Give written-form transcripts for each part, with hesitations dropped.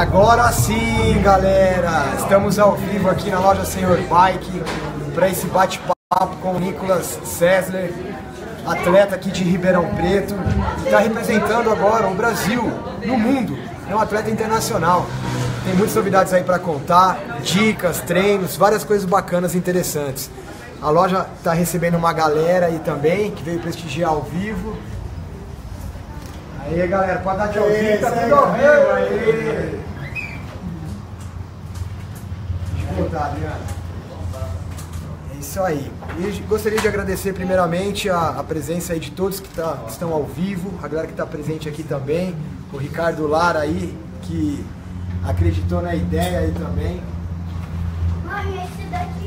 Agora sim, galera, estamos ao vivo aqui na loja Senhor Bike para esse bate-papo com o Nicolas Sessler, atleta aqui de Ribeirão Preto, que está representando agora o Brasil no mundo, é um atleta internacional. Tem muitas novidades aí para contar, dicas, treinos, várias coisas bacanas e interessantes. A loja está recebendo uma galera aí também, que veio prestigiar ao vivo. Aí galera, pode dar de ouvir, tá tudo ao vivo aí. Deixa eu botar, Adriana. É isso aí. E gostaria de agradecer primeiramente a presença aí de todos que estão ao vivo, a galera que está presente aqui também, o Ricardo Lara aí, que acreditou na ideia aí também.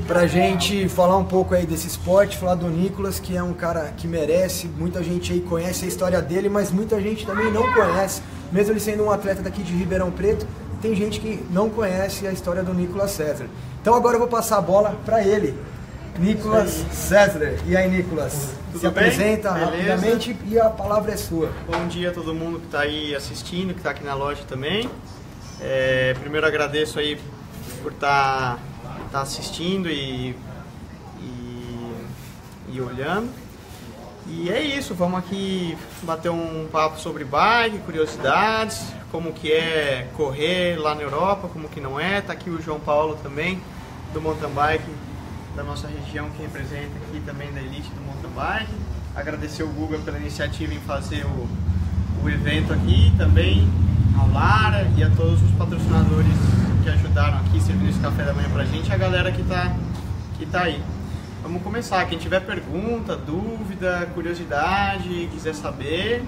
Pra gente falar um pouco aí desse esporte, falar do Nicolas, que é um cara que merece, muita gente aí conhece a história dele, mas muita gente também não conhece, mesmo ele sendo um atleta daqui de Ribeirão Preto, tem gente que não conhece a história do Nicolas Sessler. Então agora eu vou passar a bola pra ele, Nicolas Sessler. E aí, Nicolas, se apresenta rapidamente e a palavra é sua. Bom dia a todo mundo que tá aí assistindo, que tá aqui na loja também. Primeiro agradeço aí por estar assistindo e olhando. E é isso, vamos aqui bater um papo sobre bike, curiosidades, como que é correr lá na Europa, como que não é. Tá aqui o João Paulo também, do mountain bike da nossa região, que representa aqui também da elite do mountain bike. Agradecer o Guga pela iniciativa em fazer o evento aqui, também ao Lara e a todos os patrocinadores que ajudaram aqui, servindo esse café da manhã pra gente, a galera que tá aí. Vamos começar, quem tiver pergunta, dúvida, curiosidade, quiser saber,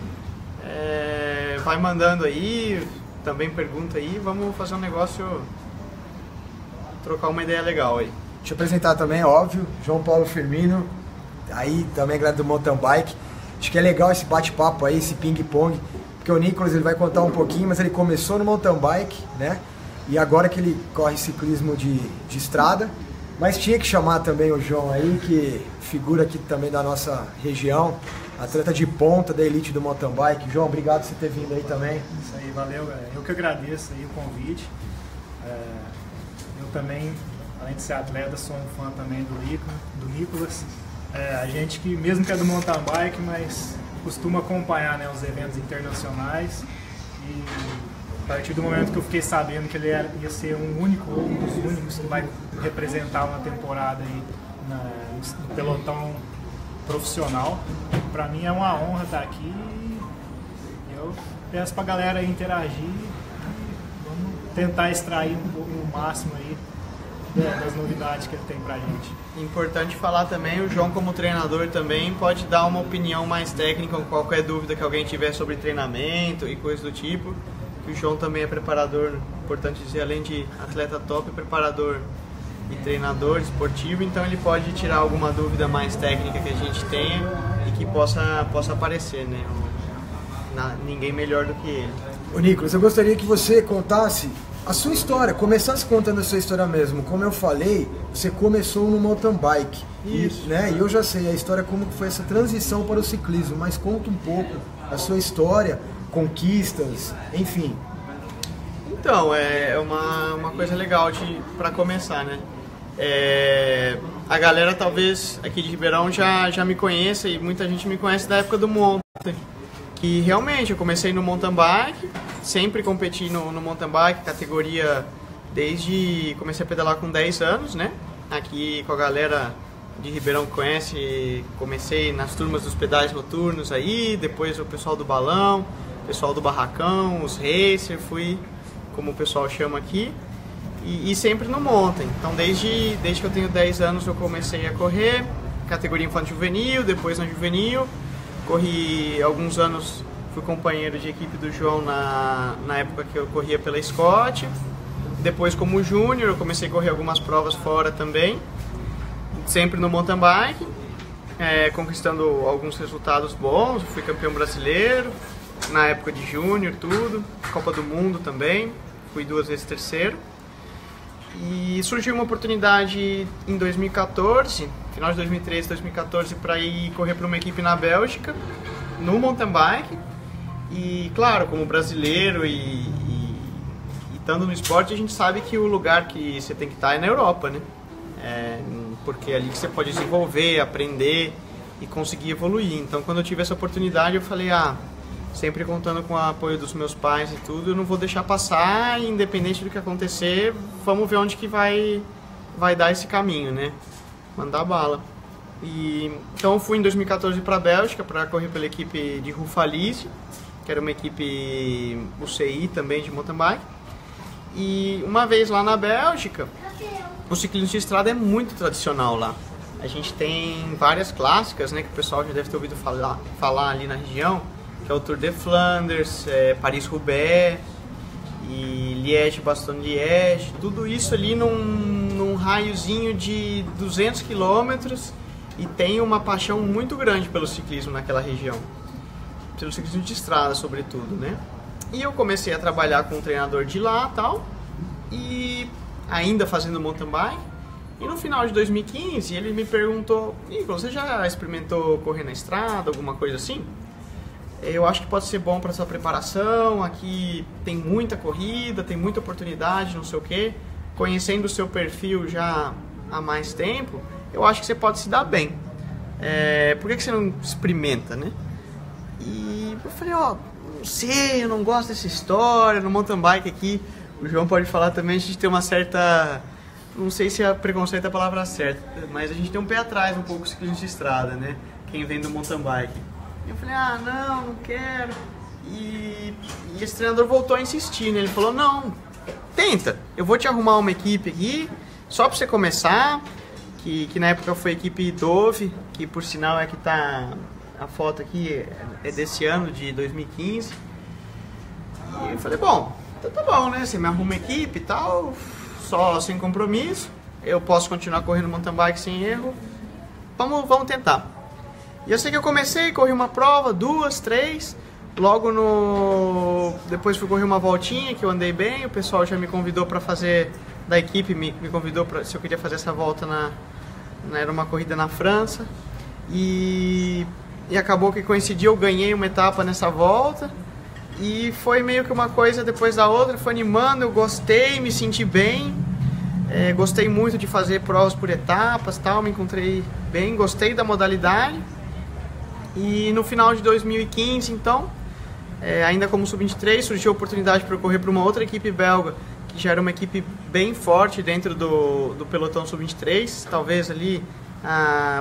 vai mandando aí, também pergunta aí, vamos fazer um negócio, trocar uma ideia legal aí. Deixa eu apresentar também, óbvio, João Paulo Firmino, aí também a galera do mountain bike. Acho que é legal esse bate-papo aí, esse ping-pong, porque o Nicolas ele vai contar um pouquinho, mas ele começou no mountain bike, né? E agora que ele corre ciclismo de estrada, mas tinha que chamar também o João aí, que figura aqui também da nossa região, atleta de ponta da elite do mountain bike. João, obrigado por você ter vindo aí também. Isso aí, valeu, galera. Eu que agradeço aí o convite. Eu também, além de ser atleta, sou um fã também do Nicolas. A gente que, mesmo que é do mountain bike, mas costuma acompanhar, né, os eventos internacionais e... A partir do momento que eu fiquei sabendo que ele ia ser um dos únicos que vai representar uma temporada aí no pelotão profissional, para mim é uma honra estar aqui. Eu peço para a galera interagir e vamos tentar extrair o máximo aí das novidades que ele tem pra gente. Importante falar também, o João como treinador também pode dar uma opinião mais técnica, qualquer dúvida que alguém tiver sobre treinamento e coisas do tipo. O João também é preparador, importante dizer, além de atleta top, preparador e treinador esportivo, então ele pode tirar alguma dúvida mais técnica que a gente tenha e que possa aparecer, né? Ninguém melhor do que ele. Ô Nicolas, eu gostaria que você contasse a sua história, começasse contando a sua história mesmo. Como eu falei, você começou no mountain bike. Isso. Né? E eu já sei a história, como foi essa transição para o ciclismo, mas conta um pouco a sua história, conquistas, enfim. Então, é uma coisa legal para começar, né? A galera talvez aqui de Ribeirão já me conheça, e muita gente me conhece da época do mountain, que realmente eu comecei no mountain bike, sempre competi no mountain bike, categoria desde... comecei a pedalar com 10 anos, né? Aqui com a galera de Ribeirão que conhece, comecei nas turmas dos pedais noturnos aí, depois o pessoal do balão, pessoal do barracão, os racer, fui, como o pessoal chama aqui, e sempre no mountain. Então desde que eu tenho 10 anos eu comecei a correr, categoria infantil juvenil, depois na juvenil, corri alguns anos, fui companheiro de equipe do João na época que eu corria pela Scott, depois como júnior eu comecei a correr algumas provas fora também, sempre no mountain bike, conquistando alguns resultados bons, fui campeão brasileiro, na época de júnior, tudo, Copa do Mundo também, fui 2 vezes terceiro. E surgiu uma oportunidade em 2014, final de 2013, 2014, para ir correr para uma equipe na Bélgica, no mountain bike, e claro, como brasileiro e estando no esporte, a gente sabe que o lugar que você tem que estar é na Europa, né? É, porque é ali que você pode desenvolver, aprender e conseguir evoluir. Então, quando eu tive essa oportunidade, eu falei, ah, sempre contando com o apoio dos meus pais e tudo, eu não vou deixar passar, independente do que acontecer, vamos ver onde que vai dar esse caminho, né? Mandar bala. E, então, eu fui em 2014 para a Bélgica para correr pela equipe de Rufalise, que era uma equipe UCI também de mountain bike. E uma vez lá na Bélgica, o ciclismo de estrada é muito tradicional lá. A gente tem várias clássicas, né, que o pessoal já deve ter ouvido falar ali na região, que é o Tour de Flanders, Paris-Roubaix e Liège-Bastogne-Liège. Tudo isso ali num raiozinho de 200 quilômetros, e tem uma paixão muito grande pelo ciclismo naquela região. Pelo ciclismo de estrada, sobretudo, né? E eu comecei a trabalhar com um treinador de lá e tal, e ainda fazendo mountain bike. E no final de 2015 ele me perguntou, Nicolas, você já experimentou correr na estrada, alguma coisa assim? Eu acho que pode ser bom para sua preparação, aqui tem muita corrida, tem muita oportunidade, não sei o quê. Conhecendo o seu perfil já há mais tempo, eu acho que você pode se dar bem. Por que você não experimenta, né? E eu falei, ó, não sei, eu não gosto dessa história, no mountain bike aqui, o João pode falar também, a gente tem uma certa, não sei se é preconceito a palavra certa, mas a gente tem um pé atrás um pouco com ciclismo de estrada, né? Quem vem do mountain bike. E eu falei, ah, não quero. E esse treinador voltou a insistir, né? Ele falou, não, tenta, eu vou te arrumar uma equipe aqui, só pra você começar, que na época foi a equipe Dove, que por sinal é que tá... A foto aqui é desse ano, de 2015. E eu falei, bom, então tá bom, né? Você me arruma uma equipe e tal, só sem compromisso. Eu posso continuar correndo mountain bike sem erro. Vamos tentar. E eu sei que eu comecei, corri uma prova, duas, três. Logo no... Depois fui correr uma voltinha, que eu andei bem. O pessoal já me convidou pra fazer... Da equipe me convidou pra, se eu queria fazer essa volta era uma corrida na França. E acabou que coincidiu, eu ganhei uma etapa nessa volta. E foi meio que uma coisa depois da outra, foi animando, eu gostei, me senti bem. Gostei muito de fazer provas por etapas, tal, me encontrei bem, gostei da modalidade. E no final de 2015, então, ainda como sub-23, surgiu a oportunidade para eu correr para uma outra equipe belga, que já era uma equipe bem forte dentro do pelotão sub-23, talvez ali...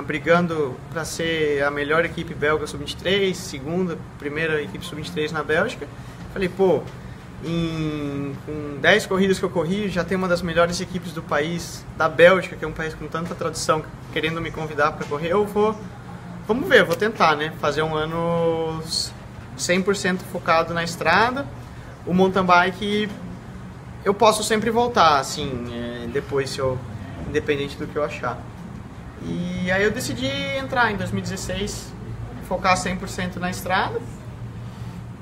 brigando para ser a melhor equipe belga sub-23, segunda, primeira equipe sub-23 na Bélgica. Falei, pô, com 10 corridas que eu corri, já tem uma das melhores equipes do país, da Bélgica, que é um país com tanta tradição, querendo me convidar para correr. Vamos ver, vou tentar, né? Fazer um ano 100% focado na estrada. O mountain bike, eu posso sempre voltar, assim, depois, independente do que eu achar. E aí eu decidi entrar em 2016, focar 100% na estrada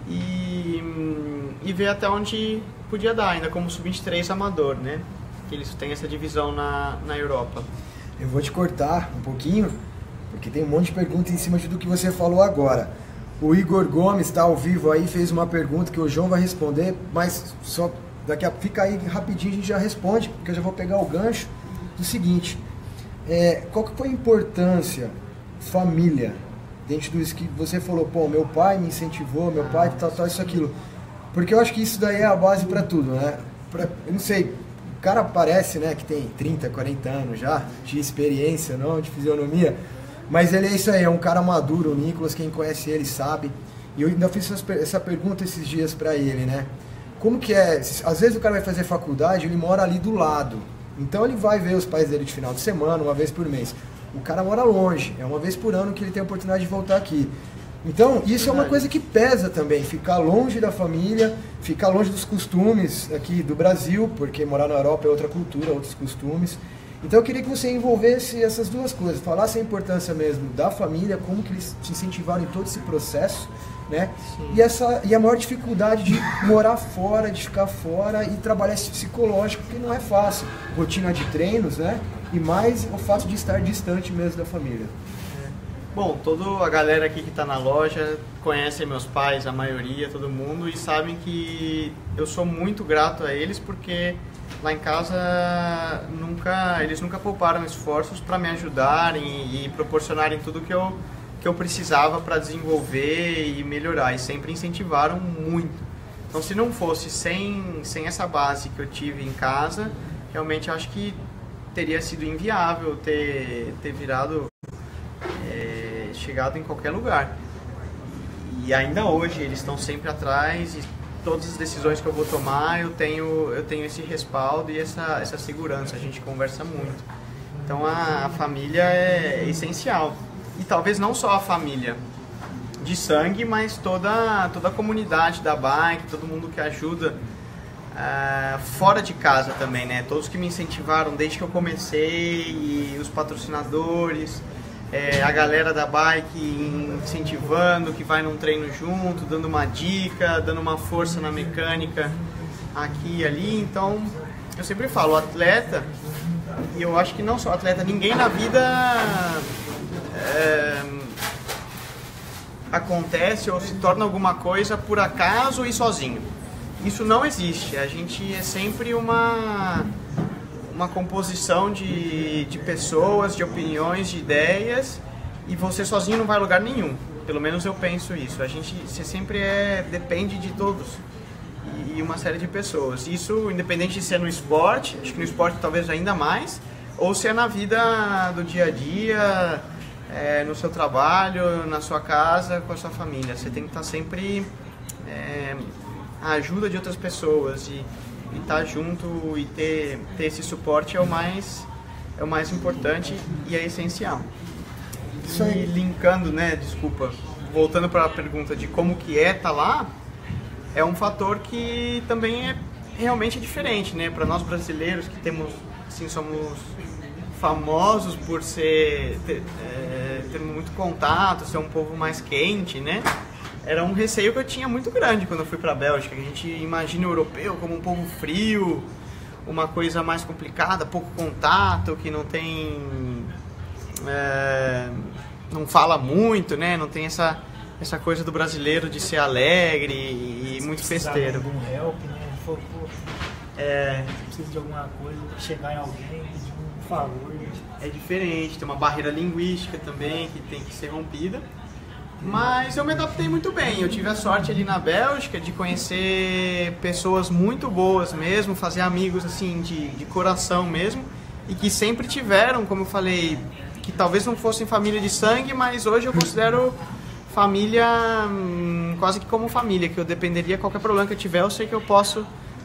e ver até onde podia dar, ainda como sub-23 amador, né? Que eles têm essa divisão na Europa. Eu vou te cortar um pouquinho, porque tem um monte de pergunta em cima de tudo que você falou agora. O Igor Gomes está ao vivo aí, fez uma pergunta que o João vai responder, mas só daqui a pouco fica aí rapidinho, a gente já responde, porque eu já vou pegar o gancho do seguinte... qual que foi a importância família dentro do esqui? Você falou, pô, meu pai me incentivou, meu pai tal, isso, aquilo, porque eu acho que isso daí é a base pra tudo, né? Eu não sei, o cara parece, né, que tem 30, 40 anos já de experiência, não, de fisionomia, mas ele é isso aí, é um cara maduro, o Nicolas, quem conhece ele sabe. E eu ainda fiz essa pergunta esses dias pra ele, né, como que é, às vezes o cara vai fazer faculdade, ele mora ali do lado. Então ele vai ver os pais dele de final de semana, uma vez por mês. O cara mora longe, é uma vez por ano que ele tem a oportunidade de voltar aqui. Então isso é uma coisa que pesa também, ficar longe da família, ficar longe dos costumes aqui do Brasil, porque morar na Europa é outra cultura, outros costumes. Então eu queria que você envolvesse essas duas coisas, falasse a importância mesmo da família, como que eles te incentivaram em todo esse processo, né? E a maior dificuldade de morar fora, de ficar fora e trabalhar esse psicológico, que não é fácil. Rotina de treinos, né? E mais o fato de estar distante mesmo da família. Bom, toda a galera aqui que está na loja conhece meus pais, a maioria, todo mundo, e sabem que eu sou muito grato a eles porque lá em casa eles nunca pouparam esforços para me ajudarem e proporcionarem tudo que eu precisava para desenvolver e melhorar, e sempre incentivaram muito. Então, se não fosse sem essa base que eu tive em casa, realmente acho que teria sido inviável ter virado... chegado em qualquer lugar. E ainda hoje eles estão sempre atrás, e todas as decisões que eu vou tomar eu tenho esse respaldo e essa segurança. A gente conversa muito, então a família é essencial, e talvez não só a família de sangue, mas toda a comunidade da bike, todo mundo que ajuda fora de casa também, né? Todos que me incentivaram desde que eu comecei, e os patrocinadores, a galera da bike incentivando, que vai num treino junto, dando uma dica, dando uma força na mecânica aqui e ali. Então, eu sempre falo, atleta, e eu acho que não só atleta, ninguém na vida acontece ou se torna alguma coisa por acaso e sozinho. Isso não existe, a gente é sempre uma composição de pessoas, de opiniões, de ideias, e você sozinho não vai a lugar nenhum. Pelo menos eu penso isso. Você sempre depende de todos e uma série de pessoas. Isso independente de ser no esporte, acho que no esporte talvez ainda mais, ou se é na vida do dia a dia, no seu trabalho, na sua casa, com a sua família. Você tem que estar sempre à ajuda de outras pessoas e estar junto e ter esse suporte é o mais importante e é essencial. Isso aí. E linkando, né, desculpa, voltando para a pergunta de como que tá lá, é um fator que também é realmente diferente, né, para nós brasileiros que temos, assim, somos famosos por ter muito contato, ser um povo mais quente, né? Era um receio que eu tinha muito grande quando eu fui para a Bélgica. A gente imagina o europeu como um povo frio, uma coisa mais complicada, pouco contato, que não tem... não fala muito, né? Não tem essa coisa do brasileiro de ser alegre e muito festeiro. Algum help, né? Precisa de alguma coisa, chegar em alguém, de um favor. É diferente, tem uma barreira linguística também que tem que ser rompida. Mas eu me adaptei muito bem, eu tive a sorte ali na Bélgica de conhecer pessoas muito boas mesmo, fazer amigos assim de coração mesmo, e que sempre tiveram, como eu falei, que talvez não fossem família de sangue, mas hoje eu considero família quase que como família, que eu dependeria, qualquer problema que eu tiver, eu sei que eu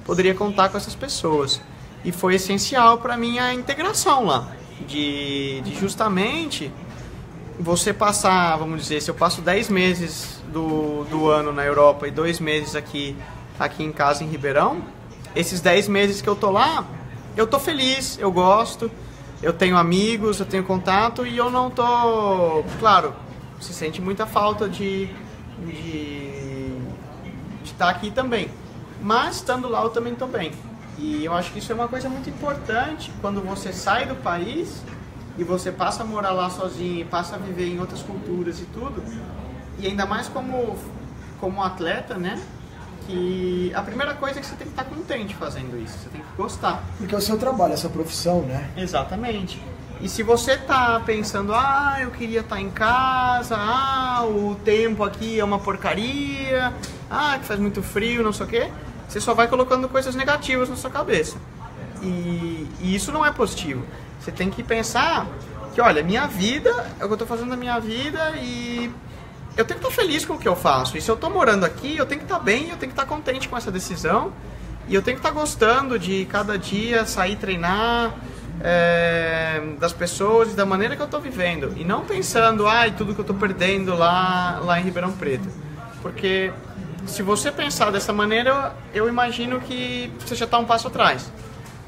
poderia contar com essas pessoas. E foi essencial para mim a integração lá, de justamente... Você passar, vamos dizer, se eu passo 10 meses do ano na Europa e 2 meses aqui em casa, em Ribeirão, esses 10 meses que eu tô lá, eu tô feliz, eu gosto, eu tenho amigos, eu tenho contato, e eu não tô... Claro, se sente muita falta de estar aqui também, mas estando lá eu também tô bem. E eu acho que isso é uma coisa muito importante quando você sai do país... E você passa a morar lá sozinho, passa a viver em outras culturas e tudo. E ainda mais como atleta, né? Que a primeira coisa é que você tem que estar contente fazendo isso. Você tem que gostar. Porque é o seu trabalho, é a sua profissão, né? Exatamente. E se você tá pensando, eu queria estar em casa, o tempo aqui é uma porcaria, que faz muito frio, não sei o quê, você só vai colocando coisas negativas na sua cabeça. E isso não é positivo. Você tem que pensar que, olha, minha vida, é o que eu estou fazendo na minha vida, e eu tenho que estar feliz com o que eu faço. E se eu estou morando aqui, eu tenho que estar bem, eu tenho que estar contente com essa decisão, e eu tenho que estar gostando de cada dia sair treinar, das pessoas e da maneira que eu estou vivendo. E não pensando, tudo que eu estou perdendo lá em Ribeirão Preto. Porque se você pensar dessa maneira, eu imagino que você já está um passo atrás.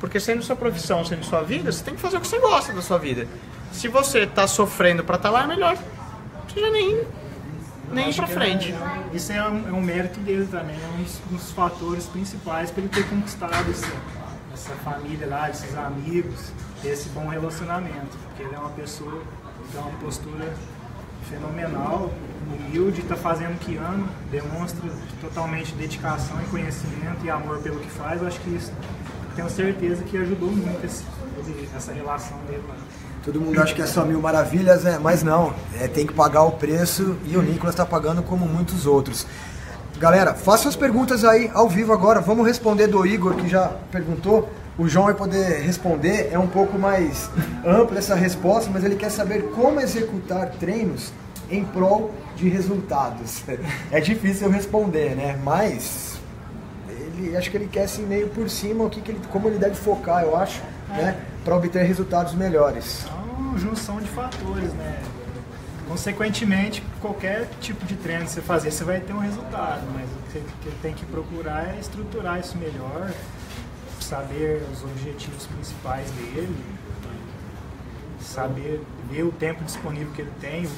Porque sendo sua profissão, sendo sua vida, você tem que fazer o que você gosta da sua vida. Se você está sofrendo para estar lá, é melhor você já nem ir para frente. Isso é um mérito dele também, é um dos fatores principais para ele ter conquistado essa família lá, esses amigos, esse bom relacionamento. Porque ele é uma pessoa que tem uma postura fenomenal, humilde, está fazendo o que ama, demonstra totalmente dedicação e conhecimento e amor pelo que faz. Eu acho que isso, tenho certeza que ajudou muito essa relação dele lá. Todo mundo acha que é só mil maravilhas, né? Mas não, tem que pagar o preço e o Nicolas está pagando como muitos outros. Galera, façam as perguntas aí ao vivo agora, vamos responder do Igor que já perguntou. O João vai poder responder, é um pouco mais ampla essa resposta, mas ele quer saber como executar treinos em prol de resultados. É difícil eu responder, né? Mas ele, acho que ele quer assim meio por cima, como ele deve focar, eu acho, né? Para obter resultados melhores. É uma junção de fatores, né? Consequentemente, qualquer tipo de treino que você fazer, você vai ter um resultado, mas o que você tem que procurar é estruturar isso melhor, saber os objetivos principais dele, saber ver o tempo disponível que ele tem, o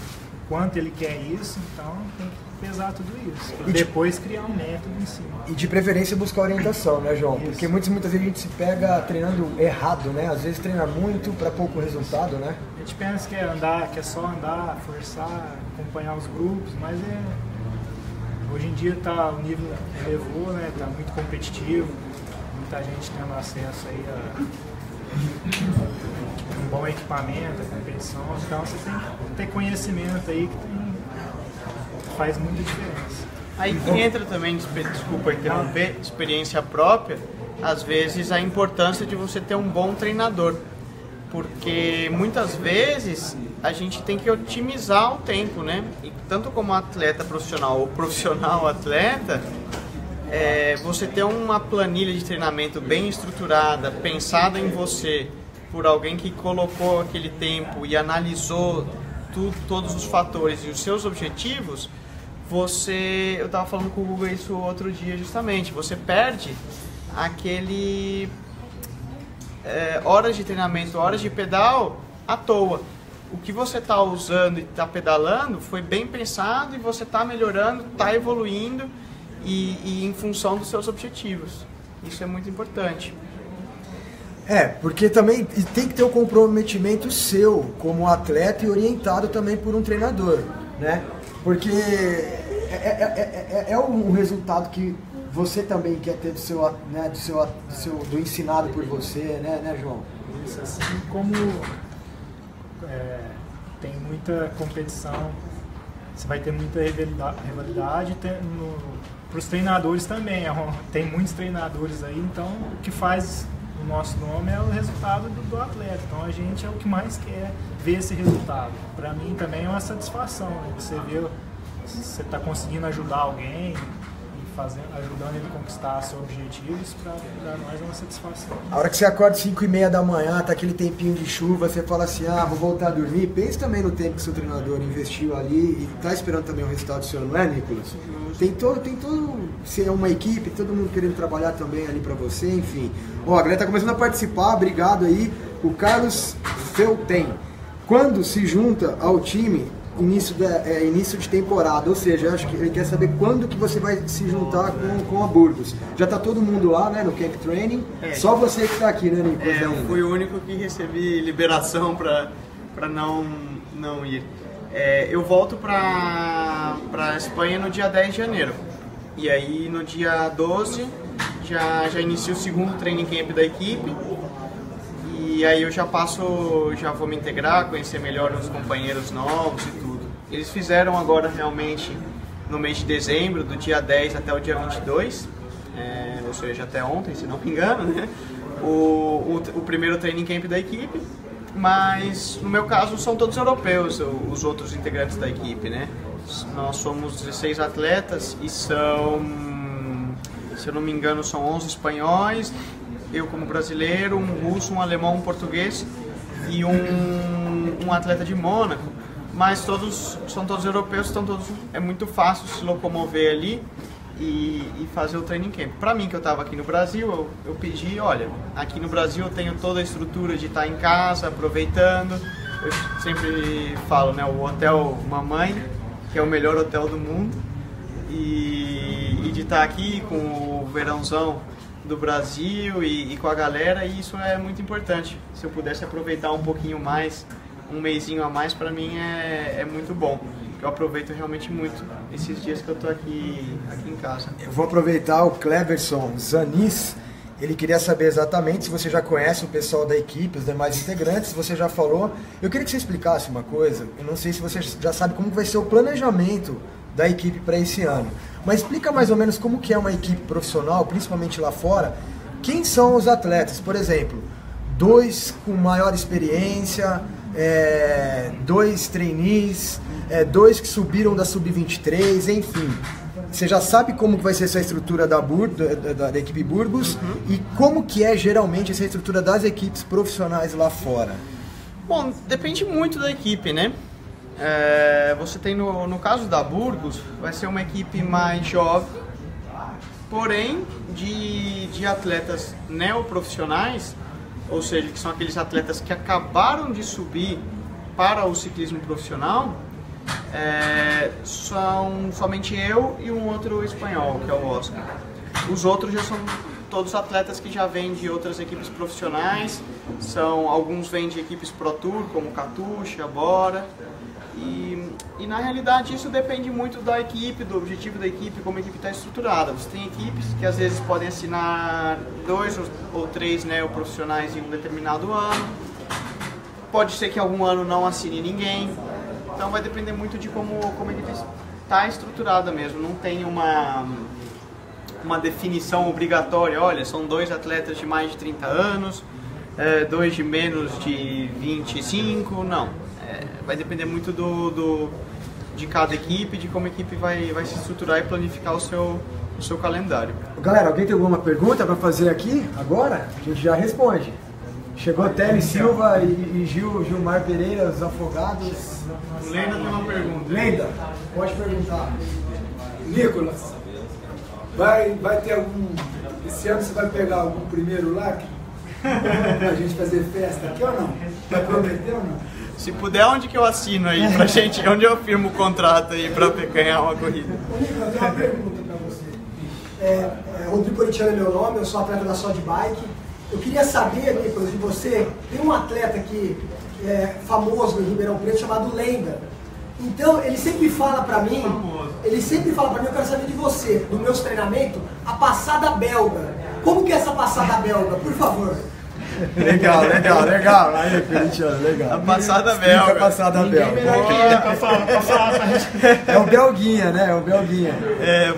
quanto ele quer isso, então tem que pesar tudo isso, e depois criar um método em cima. E de preferência buscar orientação, né, João? Isso. Porque muitas vezes a gente se pega treinando errado, né? Às vezes treina muito para pouco resultado, né? A gente pensa que é andar, que é só andar, forçar, acompanhar os grupos, mas hoje em dia tá, o nível elevou, né? Tá muito competitivo, muita gente tendo acesso aí a um bom equipamento, a competição, então você tem que ter conhecimento aí que faz muita diferença. Aí que entra também, desculpa interromper, experiência própria, às vezes a importância de você ter um bom treinador, porque muitas vezes a gente tem que otimizar o tempo, né? E tanto como atleta profissional ou profissional atleta, você ter uma planilha de treinamento bem estruturada, pensada em você, por alguém que colocou aquele tempo e analisou todos os fatores e os seus objetivos, eu estava falando com o Guga isso outro dia justamente, você perde aquele horas de treinamento, horas de pedal à toa. O que você está usando e está pedalando foi bem pensado e você está melhorando, está evoluindo e em função dos seus objetivos. Isso é muito importante. Porque também tem que ter um comprometimento seu como atleta e orientado também por um treinador, né? Porque é um resultado que você também quer ter do seu, né, do ensinado por você, né, João? Isso, assim como tem muita competição, você vai ter muita rivalidade para os treinadores também. Tem muitos treinadores aí, então o que faz o nosso nome é o resultado do atleta, então a gente é o que mais quer ver esse resultado. Para mim também é uma satisfação, né? Você ver se você está conseguindo ajudar alguém, ajudando ele a conquistar seus objetivos, para nós é uma satisfação. A hora que você acorda 5h30 da manhã, tá aquele tempinho de chuva, você fala assim, ah, vou voltar a dormir, pense também no tempo que seu treinador investiu ali e tá esperando também o resultado seu, não é, Nicolas? Tem todo, você é uma equipe, todo mundo querendo trabalhar também ali para você, enfim. Ó, a galera tá começando a participar, obrigado aí. O Carlos Felten, quando se junta ao time, início de temporada, ou seja, acho que ele quer saber quando que você vai se juntar com a Burgos. Já tá todo mundo lá, né, no Camp Training, só você que tá aqui, né, Nicolas? Eu fui o único que recebi liberação para não ir. Eu volto para Espanha no dia 10 de janeiro, e aí no dia 12 já inicio o segundo training camp da equipe. E aí eu já vou me integrar, conhecer melhor os companheiros novos e tudo. Eles fizeram agora realmente no mês de dezembro, do dia 10 até o dia 22, ou seja, até ontem, se não me engano, né? O primeiro training camp da equipe, mas no meu caso são todos europeus os outros integrantes da equipe, né? Nós somos 16 atletas e são, se eu não me engano, são 11 espanhóis, eu como brasileiro, um russo, um alemão, um português e um atleta de Mônaco, mas são todos europeus, é muito fácil se locomover ali e fazer o training camp. Para mim, que eu estava aqui no Brasil, eu pedi, olha, aqui no Brasil eu tenho toda a estrutura de estar em casa, aproveitando, eu sempre falo, né, o hotel mamãe, que é o melhor hotel do mundo, e de estar aqui com o verãozão do Brasil e com a galera, e isso é muito importante. Se eu pudesse aproveitar um pouquinho mais um mesinho a mais para mim é muito bom. Eu aproveito realmente muito esses dias que eu estou aqui em casa. Eu vou aproveitar o Cleverson Zanis, ele queria saber exatamente se você já conhece o pessoal da equipe, os demais integrantes, você já falou. Eu queria que você explicasse uma coisa, eu não sei se você já sabe como vai ser o planejamento da equipe para esse ano, mas explica mais ou menos como que é uma equipe profissional, principalmente lá fora, quem são os atletas, por exemplo, 2 com maior experiência, 2 trainees, 2 que subiram da Sub-23, enfim. Você já sabe como vai ser essa estrutura da equipe Burgos e como que é geralmente essa estrutura das equipes profissionais lá fora? Bom, depende muito da equipe, né? Você tem, no caso da Burgos, vai ser uma equipe mais jovem, porém de atletas neoprofissionais, ou seja, que são aqueles atletas que acabaram de subir para o ciclismo profissional, são somente eu e um outro espanhol, que é o Oscar. Os outros já são todos atletas que já vêm de outras equipes profissionais, alguns vêm de equipes Pro Tour, como Katusha, Bora, e na realidade isso depende muito da equipe, do objetivo da equipe, como a equipe está estruturada. Você tem equipes que às vezes podem assinar 2 ou 3 neoprofissionais em um determinado ano, pode ser que algum ano não assine ninguém. Então vai depender muito de como a equipe está estruturada mesmo, não tem uma definição obrigatória, olha, são 2 atletas de mais de 30 anos, 2 de menos de 25, não. Vai depender muito de cada equipe, de como a equipe vai se estruturar e planificar o seu calendário. Galera, alguém tem alguma pergunta para fazer aqui agora? A gente já responde. Chegou Tele Silva e Gilmar Pereira, os afogados. Lenda tem uma pergunta. Lenda, pode perguntar. Nicolas, vai ter algum... Esse ano você vai pegar algum primeiro lá pra gente fazer festa aqui ou não? Tá prometendo ou não? Se puder, onde que eu assino aí pra gente? Onde eu firmo o contrato aí pra ganhar uma corrida? Nicolas, eu tenho uma pergunta pra você. Rodrigo Coritiano é meu nome, eu sou atleta da Só de Bike. Eu queria saber, Nicolas, de você, tem um atleta aqui, famoso no Ribeirão Preto, chamado Lenda. Então, ele sempre fala pra mim, eu quero saber de você, no meu treinamento, a passada belga. Como que é essa passada belga? Por favor. Legal. Aí, Coritiano, legal. A passada belga. A passada belga. É o belguinha, né? É o belguinha.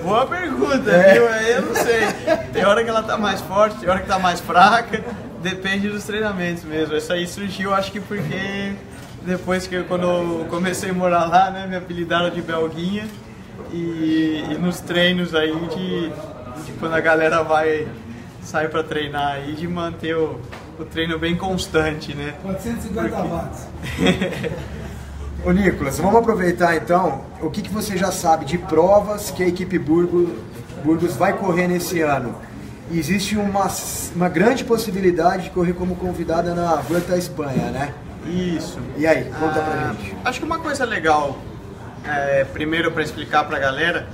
Boa pergunta, viu? Eu não sei. Tem hora que ela tá mais forte, tem hora que tá mais fraca. Depende dos treinamentos mesmo. Isso aí surgiu, acho que porque depois que quando eu comecei a morar lá, né? Me apelidaram de belguinha. E nos treinos aí de quando a galera sai pra treinar aí, de manter o treino bem constante, né? 450 watts. Ô Nicolas, vamos aproveitar então, o que você já sabe de provas que a equipe Burgos vai correr nesse ano? E existe uma grande possibilidade de correr como convidada na Volta à Espanha, né? Isso. E aí, conta pra gente. Acho que uma coisa legal, primeiro para explicar pra galera,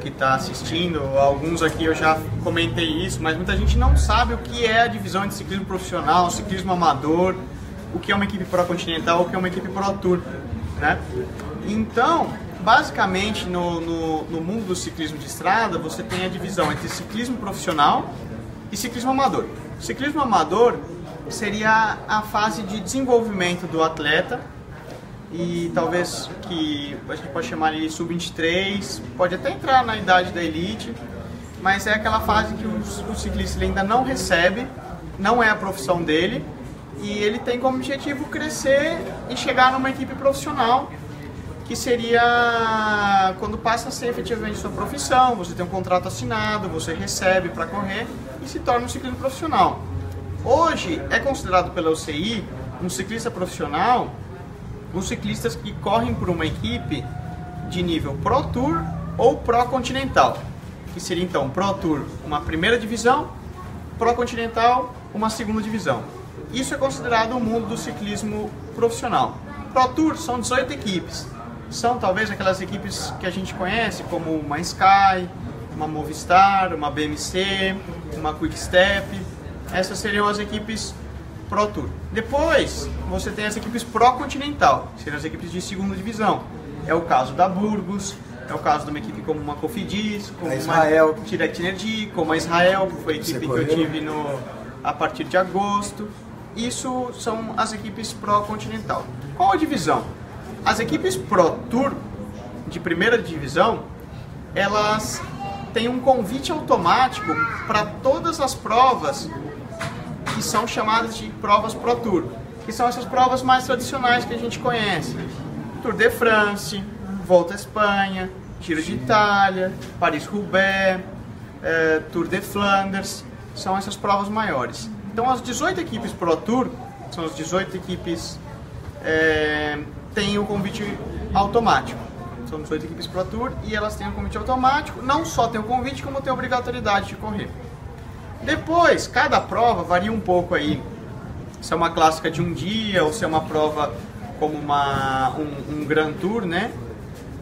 que está assistindo, alguns aqui eu já comentei isso, mas muita gente não sabe o que é a divisão de ciclismo profissional, ciclismo amador, o que é uma equipe pró-continental, o que é uma equipe pró-tour, né? Então, basicamente, no mundo do ciclismo de estrada, você tem a divisão entre ciclismo profissional e ciclismo amador. O ciclismo amador seria a fase de desenvolvimento do atleta, e talvez que a gente pode chamar de sub-23, pode até entrar na idade da elite, mas é aquela fase que o ciclista ainda não recebe, não é a profissão dele, e ele tem como objetivo crescer e chegar numa equipe profissional, que seria quando passa a ser efetivamente sua profissão, você tem um contrato assinado, você recebe para correr e se torna um ciclista profissional. Hoje é considerado pela UCI um ciclista profissional os ciclistas que correm por uma equipe de nível Pro Tour ou Pro Continental, que seria então Pro Tour uma primeira divisão, Pro Continental uma segunda divisão. Isso é considerado o mundo do ciclismo profissional. Pro Tour são 18 equipes, são talvez aquelas equipes que a gente conhece como uma Sky, uma Movistar, uma BMC, uma Quick Step, essas seriam as equipes Pro Tour. Depois você tem as equipes Pro Continental, que seriam as equipes de segunda divisão. É o caso da Burgos, é o caso de uma equipe como uma Cofidis, como a Israel, uma Direct Energy, como a Israel, que foi a equipe que eu tive a partir de agosto. Isso são as equipes Pro Continental. Qual a divisão? As equipes Pro Tour de primeira divisão, elas têm um convite automático para todas as provas que são chamadas de provas Pro Tour, que são essas provas mais tradicionais que a gente conhece. Tour de France, Volta à Espanha, Giro de Itália, Paris-Roubaix, Tour de Flanders, são essas provas maiores. Então as 18 equipes Pro Tour, são as 18 equipes têm o convite automático. São 18 equipes Pro Tour e elas têm o convite automático, não só tem o convite, como tem a obrigatoriedade de correr. Depois, cada prova varia um pouco aí, se é uma clássica de um dia ou se é uma prova como um Grand Tour, né?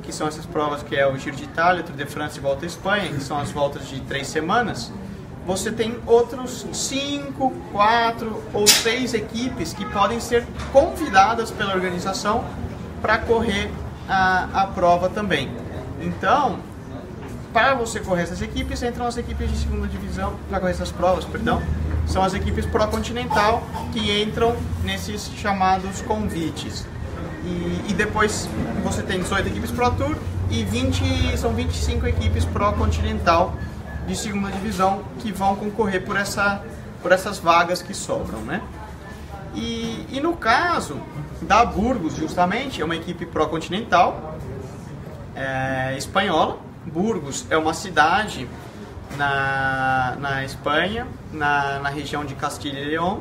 Que são essas provas que é o Giro de Itália, Tour de France e Volta à Espanha, que são as voltas de 3 semanas. Você tem outros 5, 4 ou 6 equipes que podem ser convidadas pela organização para correr a prova também. Então, para você correr essas equipes, entram as equipes de segunda divisão, para correr essas provas, perdão, são as equipes Pro Continental que entram nesses chamados convites. E depois você tem 18 equipes Pro Tour e são 25 equipes Pro Continental de segunda divisão que vão concorrer por essas vagas que sobram, né? E no caso da Burgos, justamente, é uma equipe Pro Continental espanhola. Burgos é uma cidade na Espanha, na região de Castilha e León.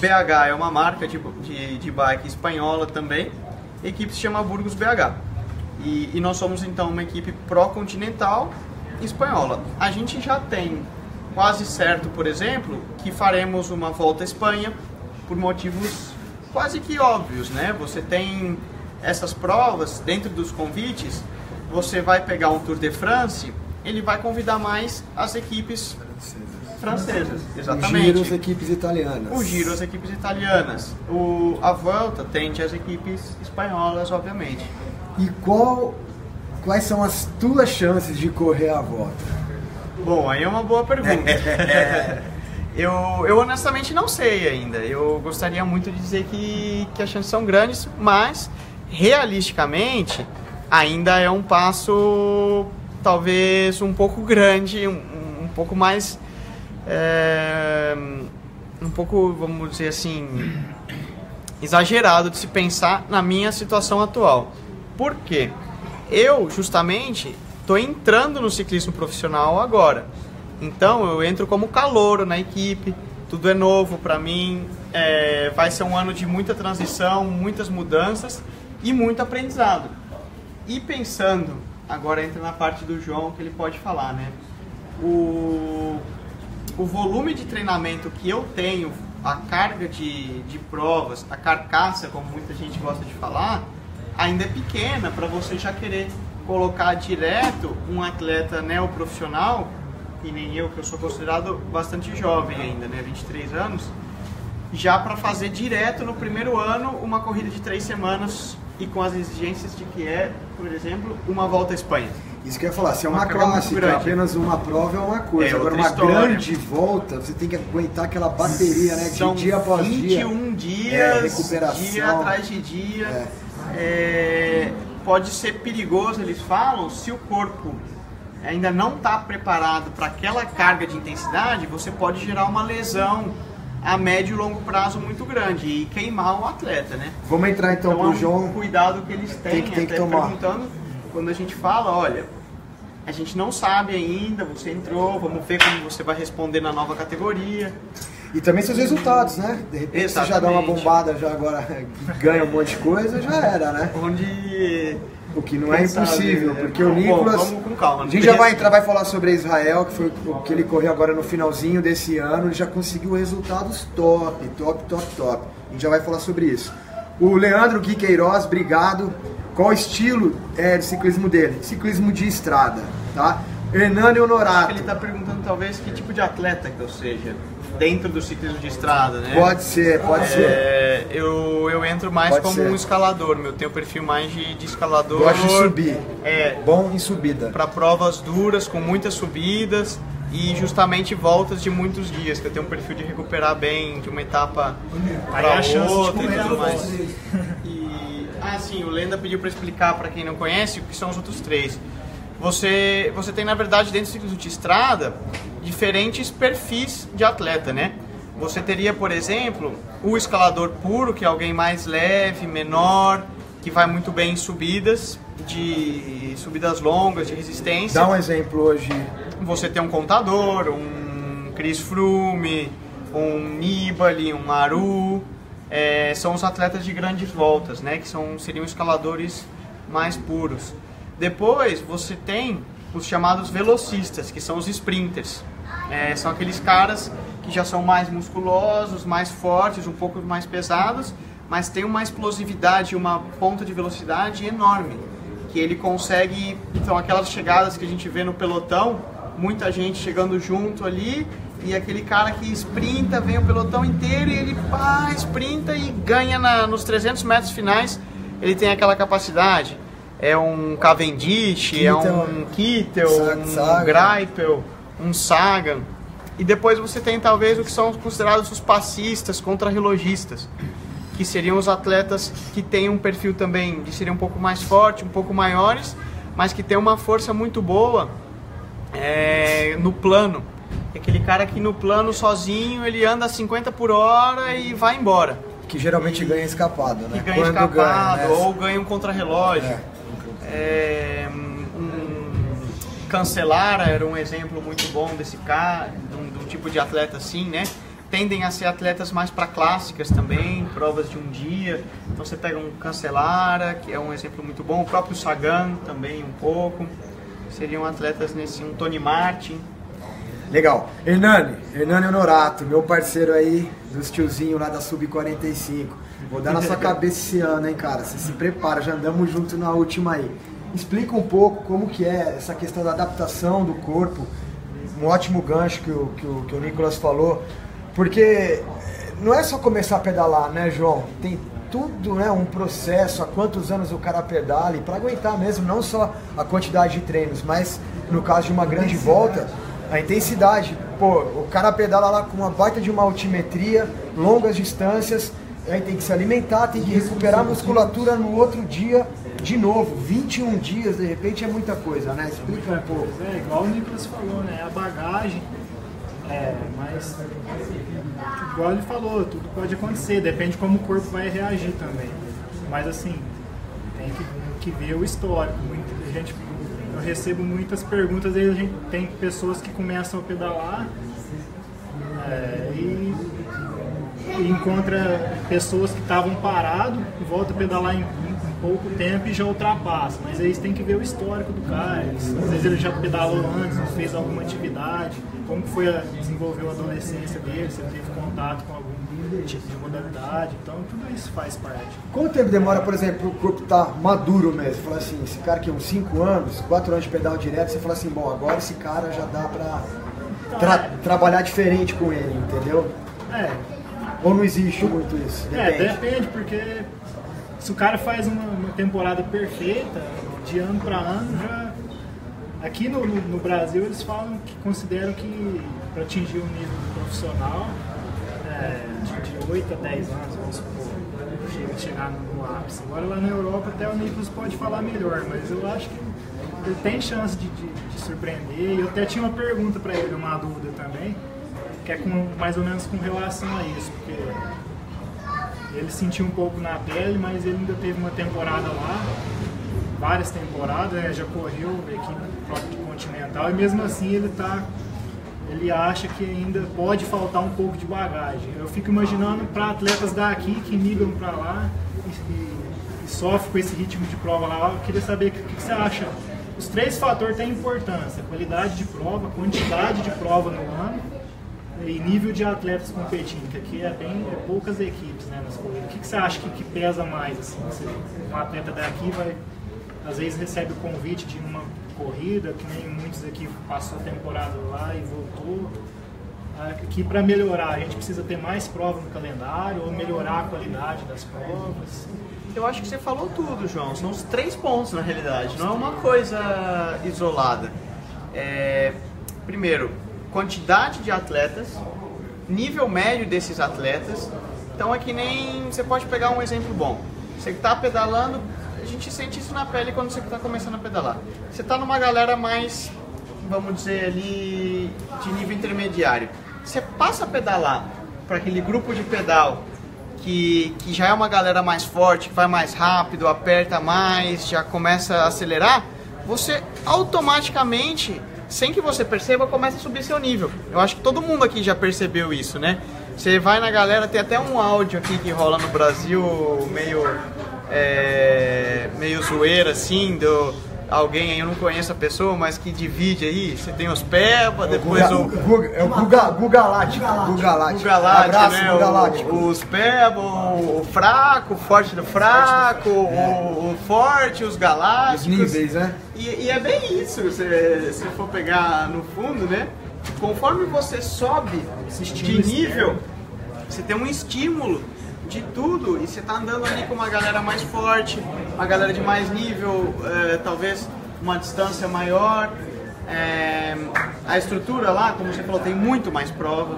BH é uma marca de bike espanhola também. A equipe se chama Burgos BH. E nós somos então uma equipe pró-continental espanhola. A gente já tem quase certo, por exemplo, que faremos uma volta à Espanha por motivos quase que óbvios, né? Você tem essas provas dentro dos convites. Você vai pegar um Tour de France, ele vai convidar mais as equipes francesas. Exatamente. O Giro, as equipes italianas. A Volta tende as equipes espanholas, obviamente. E quais são as tuas chances de correr a Volta? Bom, aí é uma boa pergunta. Eu honestamente não sei ainda. Eu gostaria muito de dizer que as chances são grandes, mas realisticamente ainda é um passo, talvez, um pouco grande, um pouco mais, um pouco, vamos dizer assim, exagerado de se pensar na minha situação atual. Por quê? Eu, justamente, estou entrando no ciclismo profissional agora. Então, eu entro como calouro na equipe, tudo é novo para mim, vai ser um ano de muita transição, muitas mudanças e muito aprendizado. E pensando, agora entra na parte do João que ele pode falar, né? O volume de treinamento que eu tenho, a carga de provas, a carcaça, como muita gente gosta de falar, ainda é pequena para você já querer colocar direto um atleta neoprofissional, e nem eu, que eu sou considerado bastante jovem ainda, né? 23 anos, já para fazer direto no primeiro ano uma corrida de 3 semanas e com as exigências de que é, por exemplo, uma volta à Espanha. Isso que eu ia falar, se é uma clássica, apenas uma prova é uma coisa, agora uma grande volta, você tem que aguentar aquela bateria, né, de dia após dia. 21 dias, dia atrás de dia, pode ser perigoso, eles falam, se o corpo ainda não está preparado para aquela carga de intensidade, você pode gerar uma lesão a médio e longo prazo muito grande e queimar o atleta, né? Vamos entrar então pro João. Cuidado que eles têm, tem que tomar. Perguntando, quando a gente fala, olha, a gente não sabe ainda, você entrou, vamos ver como você vai responder na nova categoria. E também seus resultados, né? De repente você já dá uma bombada, já agora ganha um monte de coisa, já era, né? O que não é impossível, porque o Nicolas... Vamos com calma. A gente já vai entrar, vai falar sobre Israel, que foi o que ele correu agora no finalzinho desse ano. Ele já conseguiu resultados top. A gente já vai falar sobre isso. O Leandro Gui Queiroz, obrigado. Qual o estilo de ciclismo dele? Ciclismo de estrada, tá? Hernani Honorato. Ele tá perguntando, talvez, que tipo de atleta que eu seja. dentro do ciclismo de estrada, né? Pode ser. Eu entro mais um escalador, eu tenho perfil mais de escalador. Gosto de subir, bom em subida. Para provas duras, com muitas subidas e justamente voltas de muitos dias, que eu tenho um perfil de recuperar bem, de uma etapa para outra e tudo mais. Sim, o Lenda pediu para explicar para quem não conhece o que são os outros três. Você tem, na verdade, dentro do ciclismo de estrada, diferentes perfis de atleta, né? Você teria, por exemplo, o escalador puro, que é alguém mais leve, menor, que vai muito bem em subidas, de subidas longas, de resistência. Dá um exemplo hoje. Você tem um contador, um Chris Froome, um Nibali, um Maru. São os atletas de grandes voltas, né? Que seriam escaladores mais puros. Depois você tem os chamados velocistas, que são os sprinters. São aqueles caras que já são mais musculosos, mais fortes, um pouco mais pesados, mas tem uma explosividade, uma ponta de velocidade enorme, que ele consegue, então, aquelas chegadas que a gente vê no pelotão, muita gente chegando junto ali, e aquele cara que sprinta, vem o pelotão inteiro e ele sprinta e ganha nos 300 metros finais, ele tem aquela capacidade. É um Cavendish, um Kittel, um Greipel, um Sagan. E depois você tem talvez o que são considerados os passistas, contrarrelogistas, que seriam os atletas que têm um perfil também de serem um pouco mais forte, um pouco maiores, mas que tem uma força muito boa no plano. É aquele cara que no plano sozinho ele anda a 50 por hora e vai embora. Que geralmente ganha escapado, né? Que ganha escapado, ou ganha um contrarrelógio. Um Cancelara era um exemplo muito bom desse cara, de um tipo de atleta assim, né? Tendem a ser atletas mais para clássicas também, provas de um dia. Então você pega um Cancelara, que é um exemplo muito bom, o próprio Sagan também um pouco. Seriam atletas nesse, um Tony Martin. Legal. Hernani Honorato, meu parceiro aí, dos tiozinhos lá da Sub-45. Vou dar na sua cabeça esse ano, hein, cara? Você se prepara, já andamos juntos na última aí. Explica um pouco como que é essa questão da adaptação do corpo. Um ótimo gancho que o Nicolas falou. Porque não é só começar a pedalar, né, João? Tem tudo, né, um processo, há quantos anos o cara pedala, e para aguentar mesmo, não só a quantidade de treinos, mas no caso de uma grande volta, a intensidade. Pô, o cara pedala lá com uma baita de uma altimetria, longas distâncias, aí tem que se alimentar, tem que recuperar a musculatura no outro dia de novo. 21 dias, de repente, é muita coisa, né? Explica um pouco. É igual o Nicolas falou, né? A bagagem, mas igual ele falou, tudo pode acontecer, depende de como o corpo vai reagir também. Mas assim, tem que ver o histórico. Muita gente, eu recebo muitas perguntas, às vezes a gente tem pessoas que começam a pedalar e encontra pessoas que estavam paradas, volta a pedalar em pouco tempo e já ultrapassa. Mas eles têm que ver o histórico do cara, às vezes ele já pedalou antes, fez alguma atividade, como foi desenvolveu a adolescência dele, se ele teve contato com algum tipo de modalidade, então tudo isso faz parte. Quanto tempo demora, por exemplo, o corpo estar maduro mesmo? Você fala assim, esse cara que é uns 5 anos, 4 anos de pedal direto, você fala assim, bom, agora esse cara já dá pra trabalhar diferente com ele, entendeu? Ou não existe muito isso? Depende. Depende, porque se o cara faz uma temporada perfeita, de ano para ano, já... Aqui no Brasil eles falam que consideram que para atingir um nível profissional, de 8 a 10 anos, vamos supor, chegar no ápice. Agora lá na Europa até o Nicolas pode falar melhor, mas eu acho que ele tem chance de surpreender. Eu até tinha uma pergunta para ele, uma dúvida também, que é mais ou menos com relação a isso, porque ele sentiu um pouco na pele, mas ele ainda teve uma temporada lá, várias temporadas, já correu equipe continental, e mesmo assim ele acha que ainda pode faltar um pouco de bagagem. Eu fico imaginando para atletas daqui que migram para lá e sofrem com esse ritmo de prova lá. Eu queria saber o que você acha. Os 3 fatores têm importância: qualidade de prova, quantidade de prova no ano e nível de atletas competindo, que aqui é poucas equipes, né, nas corridas. O que você acha que pesa mais, assim? Um atleta daqui às vezes recebe o convite de uma corrida, que nem muitos aqui passou a temporada lá e voltou. que para melhorar a gente precisa ter mais provas no calendário ou melhorar a qualidade das provas? Eu acho que você falou tudo, João. São os três pontos na realidade, não é uma coisa isolada. Primeiro, quantidade de atletas, nível médio desses atletas. Então é que nem... você pode pegar um exemplo bom. Você que está pedalando, a gente sente isso na pele quando você está começando a pedalar. Você está numa galera mais, vamos dizer ali, de nível intermediário. Você passa a pedalar para aquele grupo de pedal que já é uma galera mais forte, que vai mais rápido, aperta mais, já começa a acelerar, você automaticamente, sem que você perceba, começa a subir seu nível. Eu acho que todo mundo aqui já percebeu isso, né? Você vai na galera, tem até um áudio aqui que rola no Brasil, meio zoeira assim, alguém aí, eu não conheço a pessoa, mas que divide aí, você tem os Peppa, depois o... É o Guga Lático. Abraço, né? Guga Lático. Os Peppa, o fraco, o forte do fraco, o forte, os galácticos. Os níveis, né? E é bem isso, se for pegar no fundo, né? Conforme você sobe de nível, você tem um estímulo de tudo e você está andando ali com uma galera mais forte, uma galera de mais nível, talvez uma distância maior, a estrutura lá, como você falou, tem muito mais prova,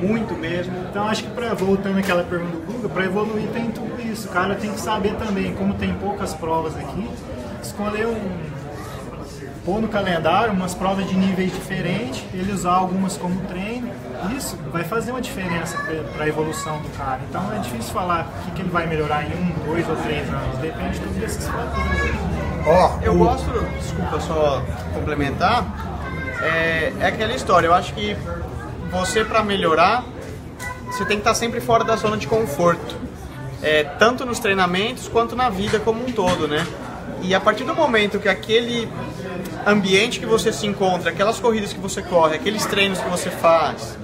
muito mesmo. Então acho que, voltando àquela pergunta do Guga, para evoluir tem tudo isso, o cara tem que saber também, como tem poucas provas aqui, escolher pôr no calendário umas provas de níveis diferentes, ele usar algumas como treino, isso vai fazer uma diferença para a evolução do cara. Então é difícil falar o que ele vai melhorar em 1, 2 ou 3 anos, depende de tudo desses fatores. Eu gosto, desculpa só complementar, é aquela história, eu acho que você para melhorar, você tem que estar sempre fora da zona de conforto, tanto nos treinamentos quanto na vida como um todo, né? E a partir do momento que aquele ambiente que você se encontra, aquelas corridas que você corre, aqueles treinos que você faz,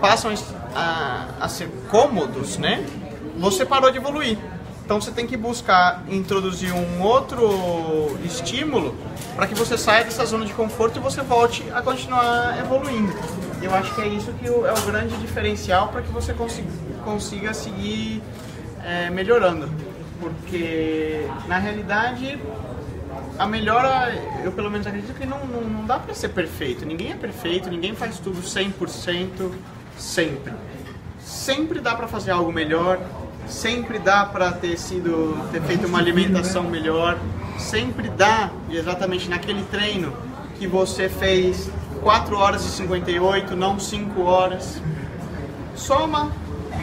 passam a ser cômodos, né? Você parou de evoluir. Então você tem que buscar introduzir um outro estímulo para que você saia dessa zona de conforto e você volte a continuar evoluindo. Eu acho que é isso que é o grande diferencial para que você consiga seguir melhorando. Porque, na realidade, a melhora, eu pelo menos acredito que não dá pra ser perfeito. Ninguém é perfeito, ninguém faz tudo 100% sempre. Sempre dá pra fazer algo melhor, sempre dá pra ter feito uma alimentação melhor, sempre dá, exatamente naquele treino que você fez 4 horas e 58, não 5 horas. Soma,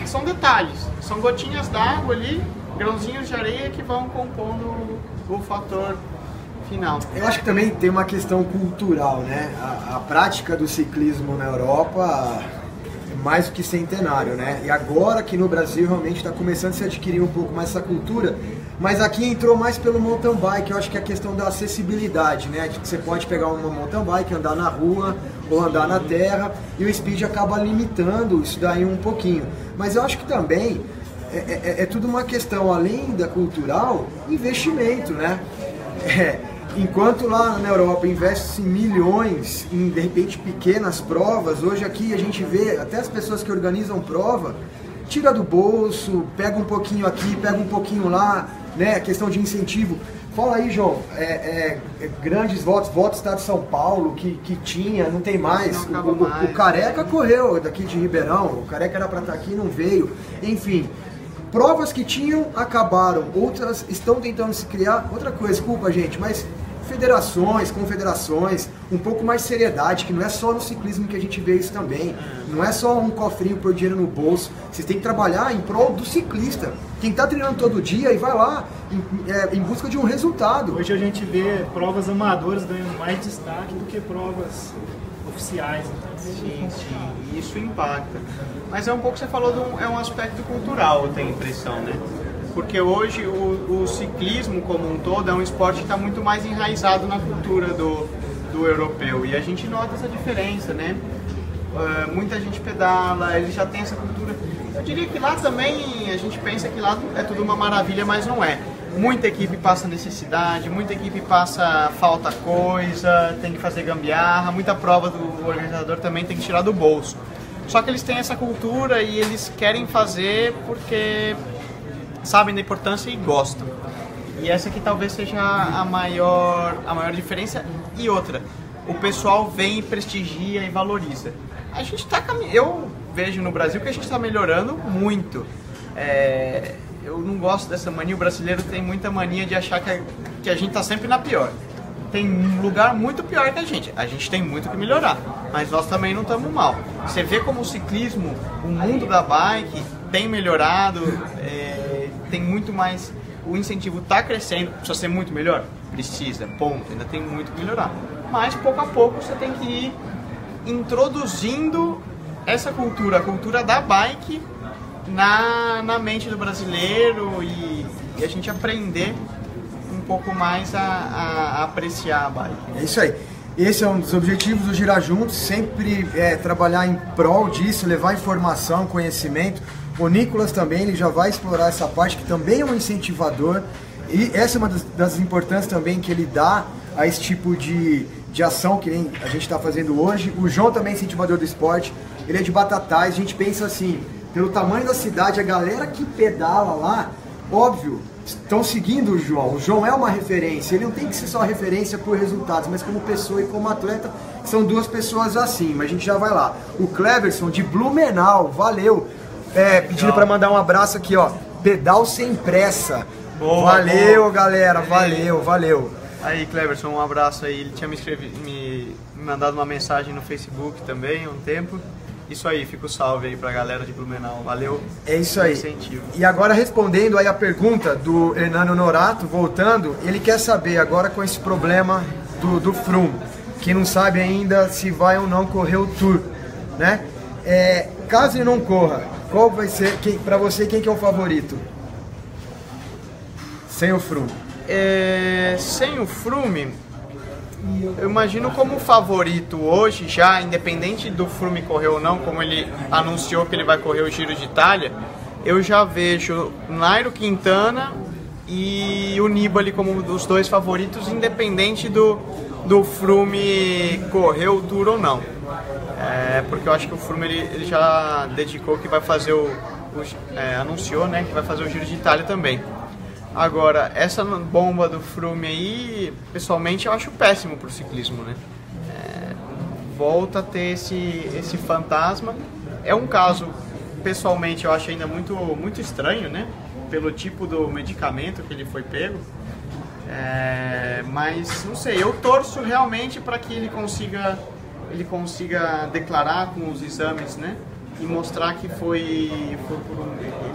são detalhes, são gotinhas d'água ali, grãozinhos de areia que vão compondo o fator final. Eu acho que também tem uma questão cultural, né? A prática do ciclismo na Europa é mais do que centenário, né? E agora que no Brasil realmente está começando a se adquirir um pouco mais essa cultura, mas aqui entrou mais pelo mountain bike. Eu acho que é a questão da acessibilidade, né? De que você pode pegar uma mountain bike, andar na rua ou andar na terra, e o speed acaba limitando isso daí um pouquinho. Mas eu acho que também é tudo uma questão, além da cultural, investimento, né? Enquanto lá na Europa investe-se milhões em, de repente, pequenas provas, hoje aqui a gente vê até as pessoas que organizam prova, tira do bolso, pega um pouquinho aqui, pega um pouquinho lá, né? Questão de incentivo. Fala aí, João, grandes votos do estado de São Paulo, que tinha, não tem mais. O Careca correu daqui de Ribeirão, o Careca era para estar aqui e não veio, enfim. Provas que tinham, acabaram. Outras estão tentando se criar. Outra coisa, desculpa, gente, mas federações, confederações, um pouco mais seriedade, que não é só no ciclismo que a gente vê isso também. Não é só um cofrinho por dinheiro no bolso. Vocês têm que trabalhar em prol do ciclista. Quem está treinando todo dia e vai lá em busca de um resultado. Hoje a gente vê provas amadoras ganhando mais destaque do que provas oficiais. Então. Sim, isso impacta. Mas é um pouco que você falou, é um aspecto cultural, eu tenho a impressão, né? Porque hoje o ciclismo como um todo é um esporte que está muito mais enraizado na cultura do europeu. E a gente nota essa diferença, né? Muita gente pedala, eles já têm essa cultura. Eu diria que lá também a gente pensa que lá é tudo uma maravilha, mas não é. muita equipe passa necessidade, muita equipe passa falta coisa, tem que fazer gambiarra, muita prova do organizador também tem que tirar do bolso. Só que eles têm essa cultura e eles querem fazer porque sabem da importância e gostam. E essa aqui talvez seja a maior diferença. E outra, o pessoal vem, prestigia e valoriza. A gente tá caminhando, eu vejo no Brasil que a gente está melhorando muito. Eu não gosto dessa mania, o brasileiro tem muita mania de achar que a gente tá sempre na pior. Tem um lugar muito pior que a gente tem muito que melhorar, mas nós também não estamos mal. Você vê como o ciclismo, o mundo da bike tem melhorado, tem muito mais, o incentivo está crescendo, precisa ser muito melhor? Precisa, ponto, ainda tem muito que melhorar. Mas pouco a pouco você tem que ir introduzindo essa cultura, a cultura da bike na mente do brasileiro e a gente aprender um pouco mais a apreciar a bike. É isso aí. Esse é um dos objetivos do Girar Juntos, sempre trabalhar em prol disso, levar informação, conhecimento. O Nicolas também, ele já vai explorar essa parte, que também é um incentivador. E essa é uma das importâncias também que ele dá a esse tipo de ação que nem a gente está fazendo hoje. O João também é incentivador do esporte, ele é de Batatais. A gente pensa assim, pelo tamanho da cidade, a galera que pedala lá, óbvio, estão seguindo o João. O João é uma referência, ele não tem que ser só referência por resultados, mas como pessoa e como atleta, são duas pessoas assim, mas a gente já vai lá. O Cleverson, de Blumenau, valeu, pedindo para mandar um abraço aqui, ó, pedal sem pressa. Boa, valeu, boa, galera, valeu, valeu. Aí, Cleverson, um abraço aí, ele tinha me mandado uma mensagem no Facebook também, há um tempo. Isso aí, fica o salve aí pra galera de Blumenau, valeu. É isso aí. Incentivo. E agora respondendo aí a pergunta do Hernano Norato, voltando, ele quer saber agora com esse problema do Froome, que não sabe ainda se vai ou não correr o Tour, né? Caso ele não corra, qual vai ser, pra você, quem que é o favorito? Sem o Froome. Sem o Froome, eu imagino como favorito hoje, já independente do Froome correr ou não, como ele anunciou que ele vai correr o Giro de Itália, eu já vejo Nairo Quintana e o Nibali como os dois favoritos, independente do Froome correr o Tour ou não. Porque eu acho que o Froome ele já dedicou que vai fazer anunciou, né, que vai fazer o Giro de Itália também. Agora, essa bomba do Froome aí, pessoalmente, eu acho péssimo pro ciclismo, né? Volta a ter esse fantasma. É um caso, pessoalmente, eu acho ainda muito, muito estranho, né? Pelo tipo do medicamento que ele foi pego. Mas, não sei, eu torço realmente para que ele consiga declarar com os exames, né? E mostrar que ele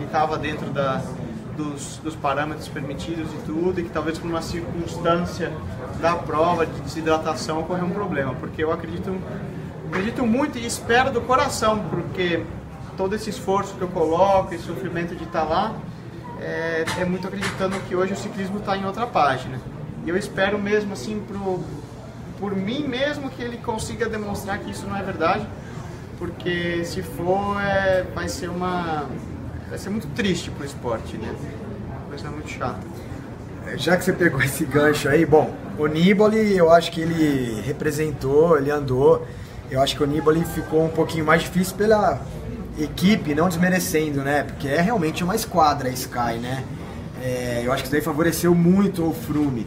estava dentro dos parâmetros permitidos e tudo, e que talvez por uma circunstância da prova de desidratação ocorrer um problema, porque eu acredito muito e espero do coração, porque todo esse esforço que eu coloco, esse sofrimento de estar lá, é muito acreditando que hoje o ciclismo está em outra página. E eu espero mesmo assim, por mim mesmo, que ele consiga demonstrar que isso não é verdade, porque se for, vai ser muito triste pro esporte, né? Vai ser muito chato. Já que você pegou esse gancho aí, bom, o Nibali, eu acho que ele representou, ele andou. Eu acho que o Nibali ficou um pouquinho mais difícil pela equipe, não desmerecendo, né? Porque é realmente uma esquadra a Sky, né? Eu acho que isso daí favoreceu muito o Froome.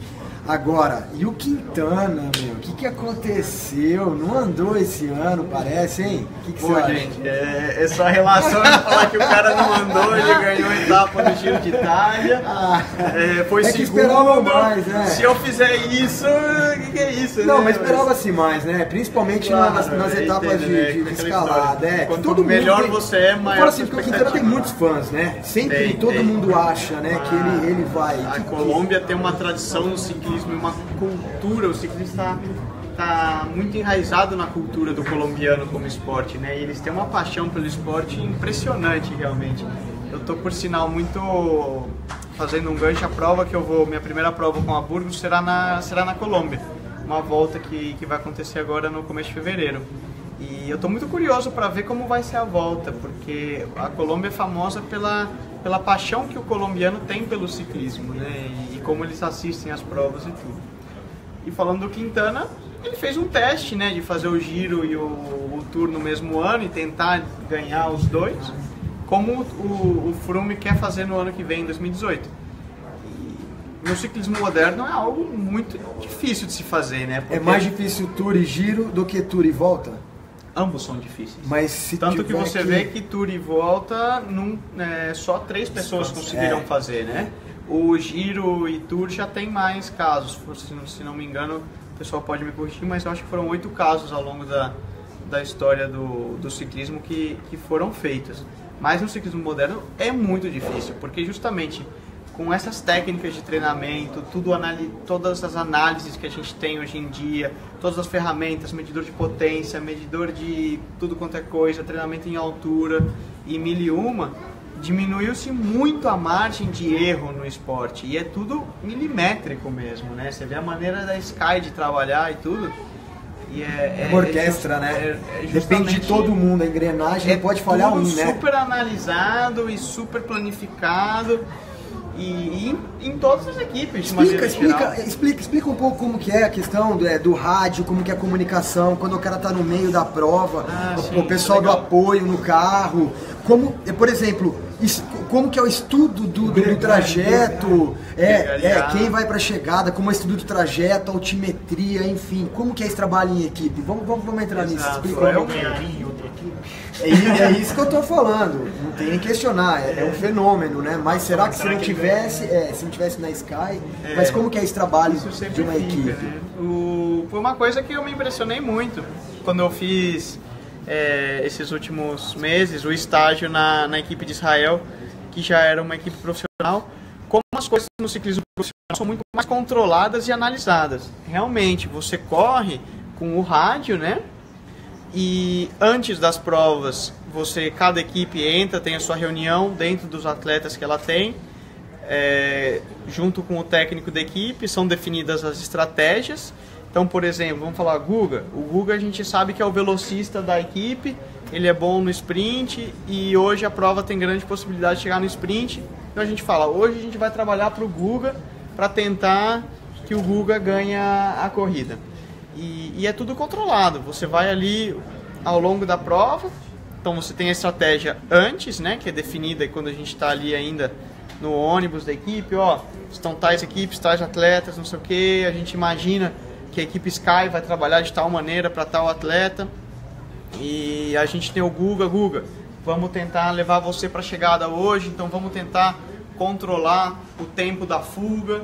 Agora, e o Quintana, meu? O que aconteceu? Não andou esse ano, parece, hein? Que você acha? Gente, essa relação de falar que o cara não andou, ele ganhou etapa no Giro de Itália, foi segundo, mais, né? Se eu fizer isso, o que é isso? Não, né? Mas esperava-se mais, né? Principalmente claro, nas etapas de escalada, Quanto melhor você é, maior. Agora, assim, porque o Quintana tem muitos fãs, né? Sempre todo mundo acha, né, que ele vai... A Colômbia tem uma tradição no ciclismo, uma cultura, o ciclismo está muito enraizado na cultura do colombiano como esporte, né? E eles têm uma paixão pelo esporte impressionante, realmente. Eu estou, por sinal, muito fazendo um gancho. A prova que eu vou, minha primeira prova com a Burgos será na Colômbia, uma volta que vai acontecer agora no começo de fevereiro. E eu estou muito curioso para ver como vai ser a volta, porque a Colômbia é famosa pela pela paixão que o colombiano tem pelo ciclismo, né? E como eles assistem às provas e tudo. E falando do Quintana, ele fez um teste, né, de fazer o Giro e o Tour no mesmo ano e tentar ganhar os dois, como o Froome quer fazer no ano que vem, em 2018. No ciclismo moderno é algo muito difícil de se fazer, né? Porque é mais difícil Tour e Giro do que Tour e Volta? Ambos são difíceis. Mas se tanto que você vê que Tour e Volta só 3 pessoas conseguiram fazer, né? O Giro e Tour já tem mais casos, se não me engano, o pessoal pode me corrigir, mas eu acho que foram 8 casos ao longo da história do ciclismo que foram feitos. Mas no ciclismo moderno é muito difícil, porque justamente com essas técnicas de treinamento, todas as análises que a gente tem hoje em dia, todas as ferramentas, medidor de potência, medidor de tudo quanto é coisa, treinamento em altura e mil e uma, diminuiu-se muito a margem de erro no esporte. E é tudo milimétrico mesmo, né? Você vê a maneira da Sky de trabalhar e tudo. E é uma orquestra, né? Depende de todo mundo, a engrenagem pode falhar um, né? É super analisado e super planificado. E em todas as equipes. Explica um pouco como que é a questão do rádio, como que é a comunicação, quando o cara tá no meio da prova, o pessoal do apoio no carro, como, por exemplo, como que é o estudo do trajeto, quem vai pra chegada, como é o estudo do trajeto, altimetria, enfim, como que é esse trabalho em equipe? Vamos entrar nisso, explica um pouquinho. É isso que eu estou falando, não tem nem questionar, é um fenômeno, né? Mas será que se não tivesse na Sky, mas como que é esse trabalho de uma equipe? Né? Foi uma coisa que eu me impressionei muito quando eu fiz esses últimos meses o estágio na equipe de Israel, que já era uma equipe profissional, como as coisas no ciclismo profissional são muito mais controladas e analisadas. Realmente, você corre com o rádio, né? E antes das provas, cada equipe entra, tem a sua reunião dentro dos atletas que ela tem, junto com o técnico da equipe, são definidas as estratégias. Então, por exemplo, vamos falar Guga. O Guga a gente sabe que é o velocista da equipe, ele é bom no sprint e hoje a prova tem grande possibilidade de chegar no sprint. Então a gente fala, hoje a gente vai trabalhar para o Guga, para tentar que o Guga ganhe a corrida. E é tudo controlado, você vai ali ao longo da prova, então você tem a estratégia antes, né, que é definida quando a gente está ali ainda no ônibus da equipe, ó, estão tais equipes, tais atletas, não sei o que, a gente imagina que a equipe Sky vai trabalhar de tal maneira para tal atleta, e a gente tem o Guga, vamos tentar levar você para a chegada hoje, então vamos tentar controlar o tempo da fuga.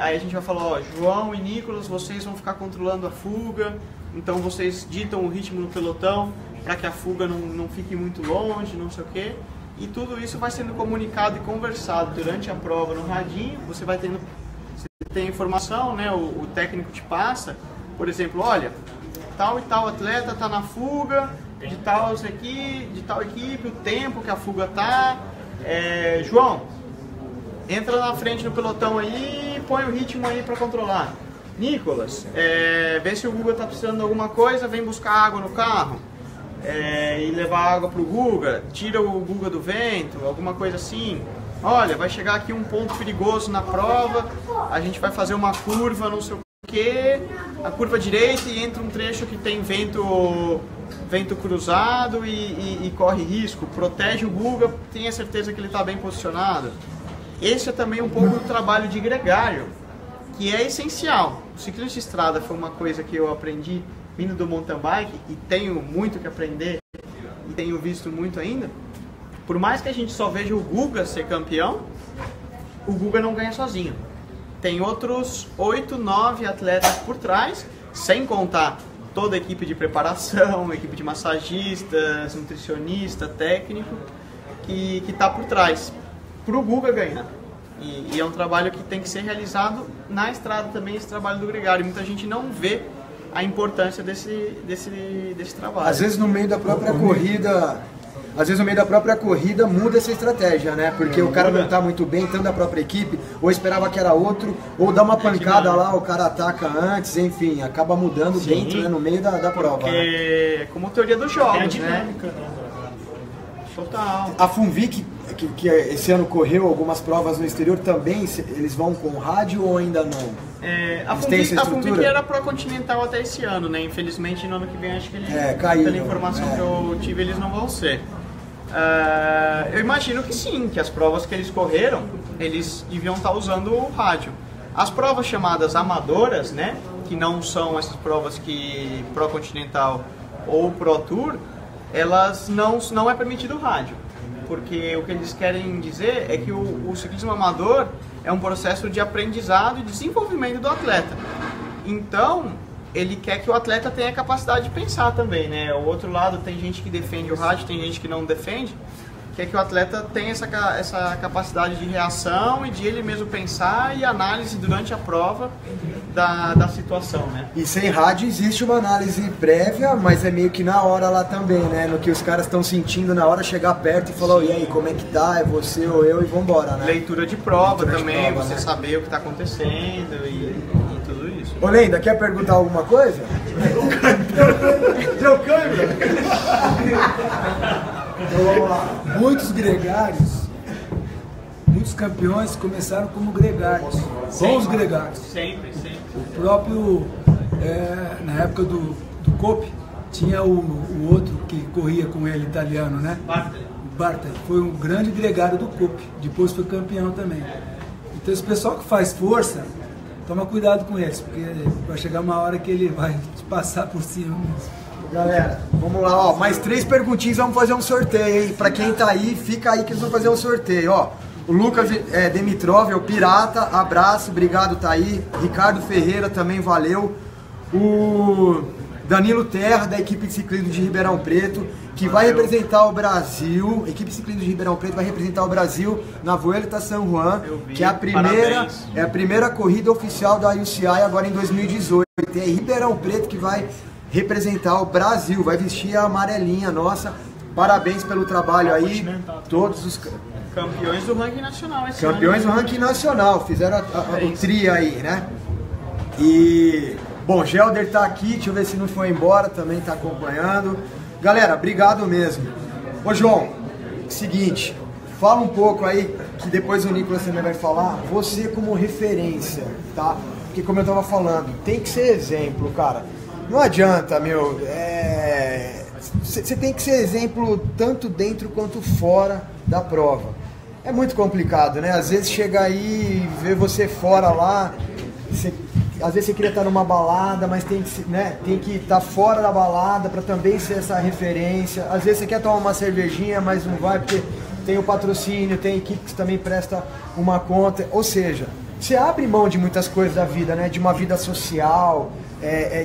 Aí a gente vai falar, ó, João e Nicolas, vocês vão ficar controlando a fuga, então vocês ditam o ritmo no pelotão para que a fuga não fique muito longe, não sei o quê. E tudo isso vai sendo comunicado e conversado durante a prova no radinho, você tem informação, né, o técnico te passa, por exemplo, olha, tal e tal atleta está na fuga, de tal equipe, o tempo que a fuga está, João, entra na frente do pelotão aí, põe o ritmo aí para controlar. Nicolas, vê se o Guga tá precisando de alguma coisa, vem buscar água no carro e levar água pro Guga, tira o Guga do vento, alguma coisa assim. Olha, vai chegar aqui um ponto perigoso na prova, a gente vai fazer uma curva, não sei o que, a curva direita e entra um trecho que tem vento cruzado e corre risco, protege o Guga, tenha certeza que ele tá bem posicionado. Esse é também um pouco do trabalho de gregário, que é essencial. O ciclismo de estrada foi uma coisa que eu aprendi vindo do mountain bike e tenho muito que aprender e tenho visto muito ainda. Por mais que a gente só veja o Guga ser campeão, o Guga não ganha sozinho. Tem outros 8, 9 atletas por trás, sem contar toda a equipe de preparação, equipe de massagistas, nutricionista, técnico, que está por trás. Para o Guga ganhar. E é um trabalho que tem que ser realizado na estrada também, esse trabalho do gregário. Muita gente não vê a importância desse trabalho. Às vezes no meio da própria corrida, muda essa estratégia, né? Porque o cara não está muito bem, tanto da própria equipe, ou esperava que era outro, ou dá uma pancada lá, o cara ataca antes, enfim, acaba mudando dentro, né? No meio da prova. Porque, né? Como teoria dos jogos, é a dinâmica, né? Total. A FUNVIC, que esse ano correu algumas provas no exterior também, eles vão com rádio ou ainda não? É, a FUNVIC era pro continental até esse ano, né? Infelizmente no ano que vem acho que eles, caiu, pela informação que eu tive, eles não vão ser. Eu imagino que sim, que as provas que eles correram, eles deviam estar usando o rádio. As provas chamadas amadoras, né, que não são essas provas que Pro Continental ou Pro Tour, elas não é permitido o rádio, porque o que eles querem dizer é que o ciclismo amador é um processo de aprendizado e desenvolvimento do atleta. Então, ele quer que o atleta tenha a capacidade de pensar também, né? O outro lado, tem gente que defende o rádio, tem gente que não defende, quer que o atleta tenha essa capacidade de reação e de ele mesmo pensar e análise durante a prova da situação, né? E sem rádio existe uma análise prévia, mas é meio que na hora lá também, né? No que os caras estão sentindo na hora, chegar perto e falar, oh, e aí, como é que tá? É você ou eu? E vambora, né? Leitura de prova também, você saber o que tá acontecendo e tudo isso. Ô, Lenda, quer perguntar alguma coisa? Deu câmbio! Então vamos lá. Muitos gregários, muitos campeões começaram como gregários, bons gregários. Sempre, sempre. O próprio, na época do Coppi, tinha o outro que corria com ele, italiano, né? Bartali. Bartali. Foi um grande gregário do Coppi, depois foi campeão também. Então esse pessoal que faz força, toma cuidado com eles, porque vai chegar uma hora que ele vai te passar por cima mesmo. Galera, vamos lá, ó, mais 3 perguntinhas, vamos fazer um sorteio, hein? Pra quem tá aí, fica aí que eles vão fazer um sorteio, ó. O Lucas Demitrov, é o Pirata, abraço, obrigado, tá aí. Ricardo Ferreira também, valeu. O Danilo Terra, da equipe de ciclismo de Ribeirão Preto, que vai representar o Brasil, a equipe de ciclismo de Ribeirão Preto vai representar o Brasil na Vuelta San Juan, que é a primeira corrida oficial da UCI agora em 2018. E é Ribeirão Preto que vai representar o Brasil, vai vestir a amarelinha nossa. Parabéns pelo trabalho aí, todos os campeões do ranking nacional esse ano. Campeões do ranking nacional, fizeram o tri aí, né? E, bom, Gelder tá aqui, deixa eu ver se não foi embora, também tá acompanhando. Galera, obrigado mesmo. Ô João, seguinte, fala um pouco aí, que depois o Nicolas também vai falar, você como referência, tá? Porque como eu tava falando, tem que ser exemplo, cara. Não adianta, meu, você tem que ser exemplo tanto dentro quanto fora da prova. É muito complicado, né? Às vezes chega aí, vê você fora lá, às vezes você queria estar numa balada, mas tem que, né, tem que estar fora da balada para também ser essa referência. Às vezes você quer tomar uma cervejinha, mas não vai porque tem o patrocínio, tem equipe que também presta uma conta, ou seja... Você abre mão de muitas coisas da vida, né? De uma vida social,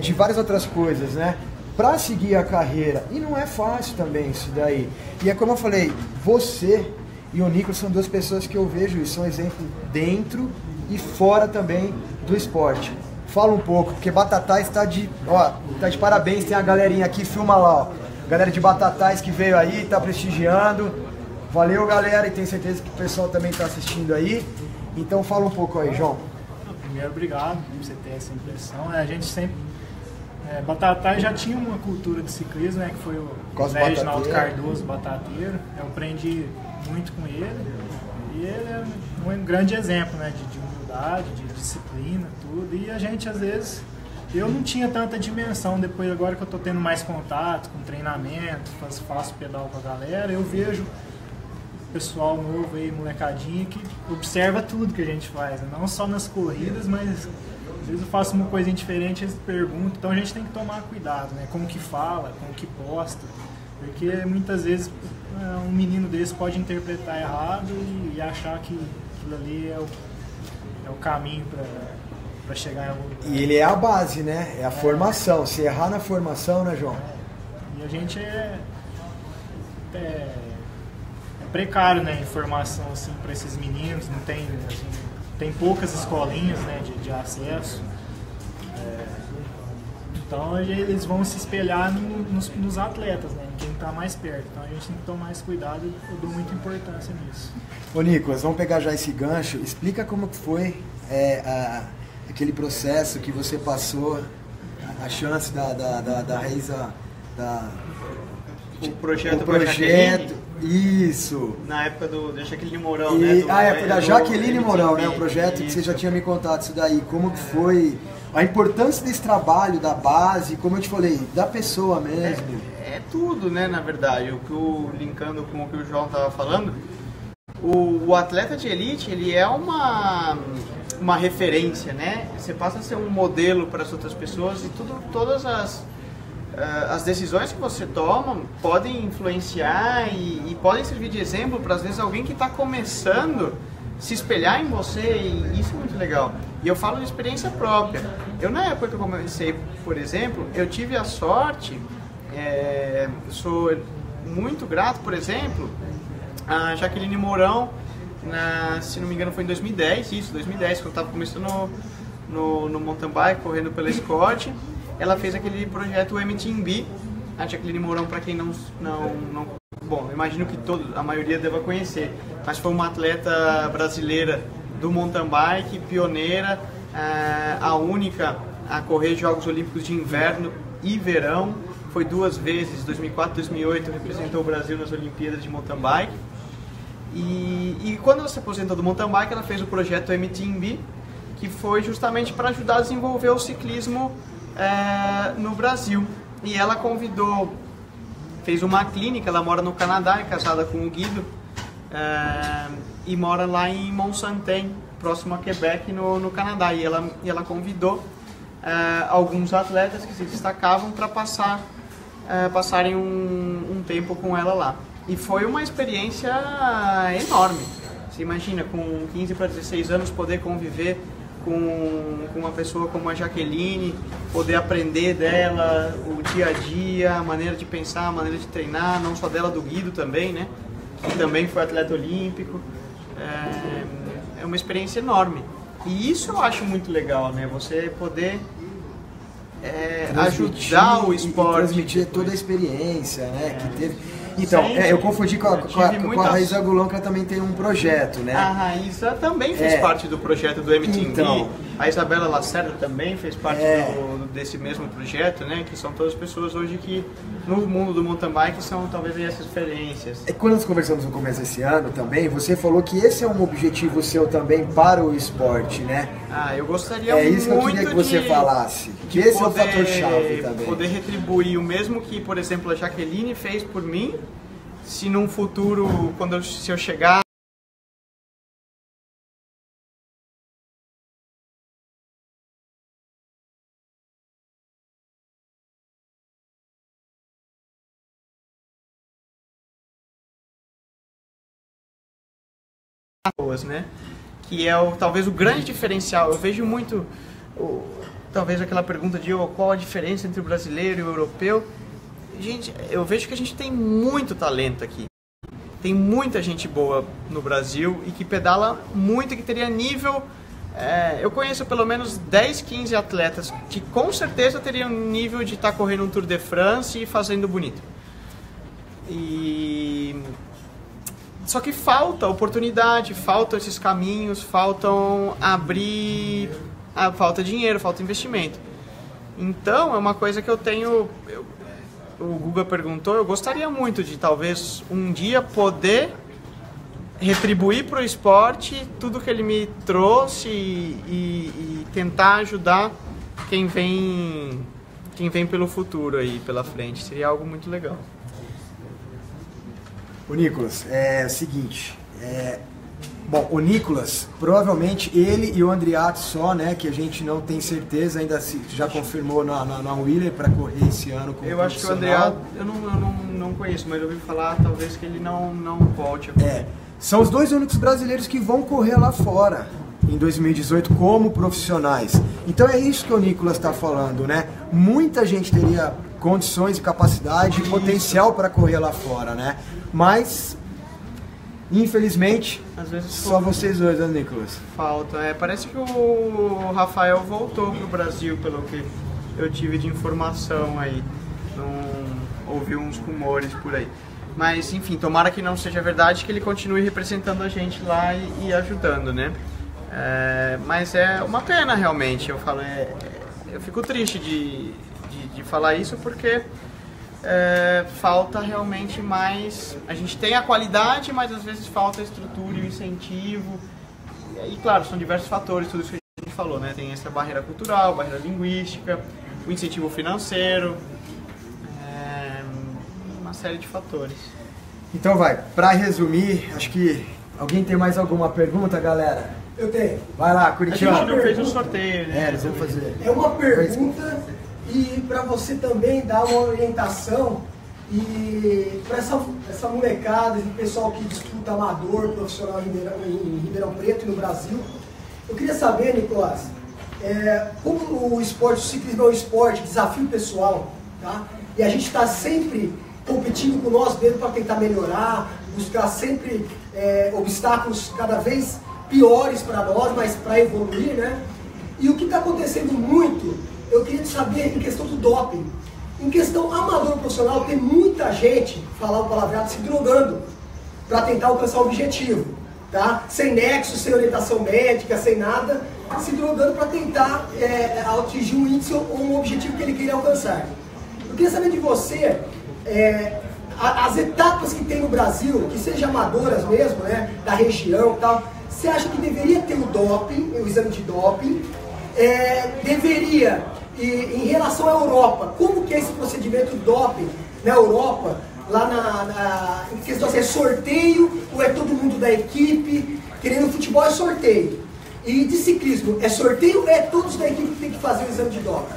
de várias outras coisas, né? Pra seguir a carreira. E não é fácil também isso daí. E é como eu falei, você e o Nicolas são duas pessoas que eu vejo e são exemplo dentro e fora também do esporte. Fala um pouco, porque Batatais tá de parabéns, tem a galerinha aqui, filma lá, ó. Galera de Batatais que veio aí, tá prestigiando. Valeu, galera, e tenho certeza que o pessoal também tá assistindo aí. Então fala um pouco aí, João. Primeiro, obrigado por você ter essa impressão. A gente sempre... Batatais já tinha uma cultura de ciclismo, né? Que foi o Zé Reginaldo Cardoso, Batateiro. Eu aprendi muito com ele. E ele é um grande exemplo, né? De humildade, de disciplina, tudo. E a gente, às vezes... Eu não tinha tanta dimensão. Depois, agora que eu tô tendo mais contato com treinamento, faço pedal com a galera, eu vejo... pessoal novo aí, molecadinha, que observa tudo que a gente faz, né? Não só nas corridas, mas às vezes eu faço uma coisa diferente, eles perguntam, então a gente tem que tomar cuidado, né? Como que fala, como que posta, porque muitas vezes um menino desse pode interpretar errado e achar que aquilo ali é o caminho para chegar em algum lugar. E ele é a base, né? É a formação, se errar na formação, né, João? É. E a gente é precário, né, informação assim para esses meninos, não tem, assim, tem poucas escolinhas, né, de acesso, então eles vão se espelhar nos atletas, né, quem está mais perto, então a gente tem que tomar mais cuidado, eu dou muita importância nisso. Ô Nicolas, vamos pegar já esse gancho, explica como foi aquele processo que você passou, a chance da Raiza, o projeto Isso. Na época da Jaqueline Mourão, né? A época da Jaqueline Mourão, né? O projeto que você já tinha me contado isso daí. Como que foi a importância desse trabalho, da base, como eu te falei, da pessoa mesmo. É tudo, né, na verdade. O que eu, linkando com o que o João estava falando, o atleta de elite, ele é uma referência, né? Você passa a ser um modelo para as outras pessoas e todas as decisões que você toma podem influenciar e podem servir de exemplo para, às vezes, alguém que está começando se espelhar em você, e isso é muito legal. E eu falo de experiência própria. Eu, na época que eu comecei, por exemplo, eu tive a sorte, sou muito grato, por exemplo, a Jaqueline Mourão, se não me engano foi em 2010, isso, 2010, quando eu estava começando no mountain bike, correndo pela Scott. Ela fez aquele projeto MTB, a Jaqueline Mourão, para quem não... Bom, imagino que a maioria deva conhecer, mas foi uma atleta brasileira do mountain bike, pioneira, a única a correr Jogos Olímpicos de Inverno e Verão, foi duas vezes, 2004 e 2008, representou o Brasil nas Olimpíadas de mountain bike. E quando ela se aposentou do mountain bike, ela fez o projeto MTB, que foi justamente para ajudar a desenvolver o ciclismo no Brasil. E ela fez uma clínica, ela mora no Canadá, é casada com o Guido, e mora lá em Mont-Saint-Anne, próximo a Quebec, no Canadá. E ela convidou alguns atletas que se destacavam para passarem um tempo com ela lá. E foi uma experiência enorme. Você imagina, com 15 para 16 anos, poder conviver com uma pessoa como a Jaqueline, poder aprender dela, o dia a dia, a maneira de pensar, a maneira de treinar, não só dela, do Guido também, né? Que também foi atleta olímpico. É uma experiência enorme. E isso eu acho muito legal, né? Você poder ajudar o esporte. Transmitir toda a experiência, né? Que teve. Então, eu confundi com a Raíssa Gulão, que ela também tem um projeto, né? A Raíssa também fez parte do projeto do MTV, então, a Isabela Lacerda também fez parte desse mesmo projeto, né? Que são todas pessoas hoje que, no mundo do mountain bike, são talvez essas referências. Quando nós conversamos no começo desse ano também, você falou que esse é um objetivo seu também para o esporte, né? Eu gostaria muito de... É isso que eu queria que você falasse, que esse é o fator-chave também. Poder retribuir o mesmo que, por exemplo, a Jaqueline fez por mim. Se num futuro, se eu chegar pessoas, né? Que é talvez o grande diferencial. Eu vejo muito, talvez aquela pergunta de qual a diferença entre o brasileiro e o europeu. Gente, eu vejo que a gente tem muito talento aqui. Tem muita gente boa no Brasil e que pedala muito e que teria nível... eu conheço pelo menos 10, 15 atletas que com certeza teriam nível de estar correndo um Tour de France e fazendo bonito. Só que falta oportunidade, faltam esses caminhos, faltam abrir... falta dinheiro, falta investimento. Então, é uma coisa que eu tenho... O Guga perguntou, eu gostaria muito de talvez um dia poder retribuir para o esporte tudo que ele me trouxe e tentar ajudar quem vem pelo futuro aí, pela frente. Seria algo muito legal. O Nicolas, é o seguinte, bom, o Nicolas, provavelmente ele e o Andriato só, né, que a gente não tem certeza, ainda já confirmou na Wheeler para correr esse ano como profissional. Eu acho que o Andriato, eu não conheço, mas eu ouvi falar talvez que ele não volte a correr. São os dois únicos brasileiros que vão correr lá fora em 2018 como profissionais. Então é isso que o Nicolas está falando, né? Muita gente teria condições, capacidade e potencial para correr lá fora, né? Mas... infelizmente, às vezes só vocês dois, né, Nicolas? Falta, parece que o Rafael voltou pro Brasil, pelo que eu tive de informação aí, ouvi uns rumores por aí. Mas, enfim, tomara que não seja verdade, que ele continue representando a gente lá e ajudando, né? Mas é uma pena, realmente, eu fico triste de falar isso, porque... falta realmente mais... A gente tem a qualidade, mas às vezes falta a estrutura e o incentivo. E claro, são diversos fatores, tudo isso que a gente falou, né? Tem essa barreira cultural, barreira linguística, o incentivo financeiro, uma série de fatores. Então vai, pra resumir, acho que alguém tem mais alguma pergunta, galera? Eu tenho. Vai lá, Curitiba. A gente não fez um sorteio, né? Eles vão fazer. É uma pergunta e pra você também dar uma orientação e pra essa molecada, esse pessoal que disputa amador, profissional em Ribeirão Preto e no Brasil. Eu queria saber, Nicolas, como o esporte, o ciclismo é um esporte, desafio pessoal, tá? E a gente está sempre competindo com nós mesmos para tentar melhorar, buscar sempre obstáculos cada vez piores para nós, mas para evoluir, né? E o que está acontecendo muito, eu queria saber em questão do doping. Em questão amador profissional, tem muita gente, falar o palavrado, se drogando para tentar alcançar o objetivo, tá? Sem nexo, sem orientação médica, sem nada, se drogando para tentar atingir um índice ou um objetivo que ele queira alcançar. Eu queria saber de você, as etapas que tem no Brasil, que sejam amadoras mesmo, né, da região e tal, você acha que deveria ter o doping, o exame de doping? Deveria, e em relação à Europa, como que é esse procedimento doping na Europa, lá em questão se é sorteio ou é todo mundo da equipe? Querendo futebol é sorteio. E de ciclismo, é sorteio ou é todos da equipe que tem que fazer o exame de doping?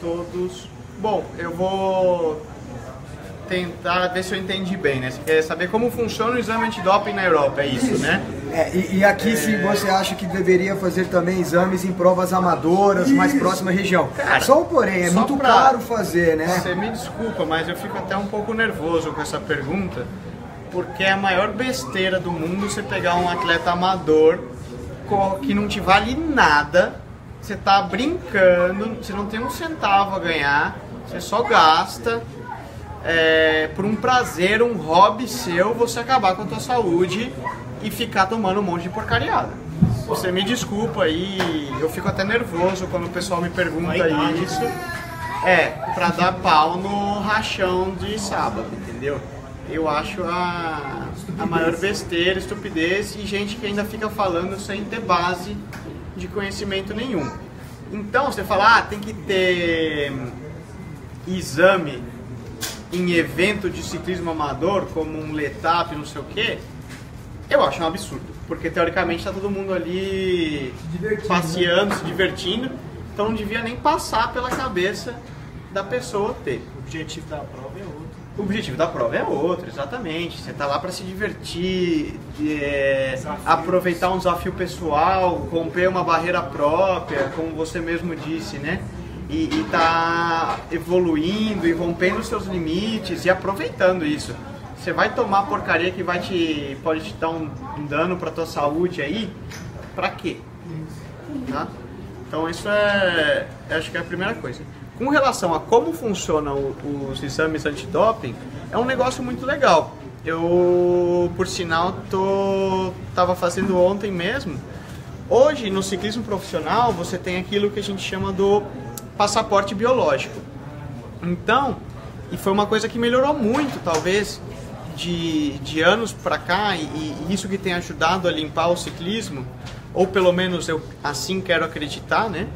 Todos. Bom, eu vou tentar ver se eu entendi bem, né? Você quer saber como funciona o exame antidoping na Europa, é isso, né? E aqui se você acha que deveria fazer também exames em provas amadoras, mais próxima região. Cara, só o porém, é muito caro fazer, né? Você me desculpa, mas eu fico até um pouco nervoso com essa pergunta, porque é a maior besteira do mundo você pegar um atleta amador que não te vale nada, você tá brincando, você não tem um centavo a ganhar, você só gasta... por um prazer, um hobby seu, você acabar com a tua saúde e ficar tomando um monte de porcariada. Você me desculpa aí, eu fico até nervoso quando o pessoal me pergunta isso. Pra dar pau no rachão de sábado, entendeu? Eu acho a maior besteira, estupidez e gente que ainda fica falando sem ter base de conhecimento nenhum. Então, você fala, tem que ter exame em evento de ciclismo amador, como um Letap, não sei o que, eu acho um absurdo, porque teoricamente está todo mundo ali passeando, se divertindo, então não devia nem passar pela cabeça da pessoa ter. O objetivo da prova é outro. O objetivo da prova é outro, exatamente. Você está lá para se divertir, aproveitar um desafio pessoal, romper uma barreira própria, como você mesmo disse, né? E tá evoluindo e rompendo os seus limites e aproveitando isso. Você vai tomar porcaria que pode te dar um dano pra tua saúde aí? Pra quê? Tá? Então isso acho que é a primeira coisa. Com relação a como funcionam os exames antidoping, é um negócio muito legal. Eu, por sinal, tava fazendo ontem mesmo. Hoje, no ciclismo profissional, você tem aquilo que a gente chama do passaporte biológico. Então, e foi uma coisa que melhorou muito, talvez, de anos para cá, e isso que tem ajudado a limpar o ciclismo, ou pelo menos eu assim quero acreditar, né?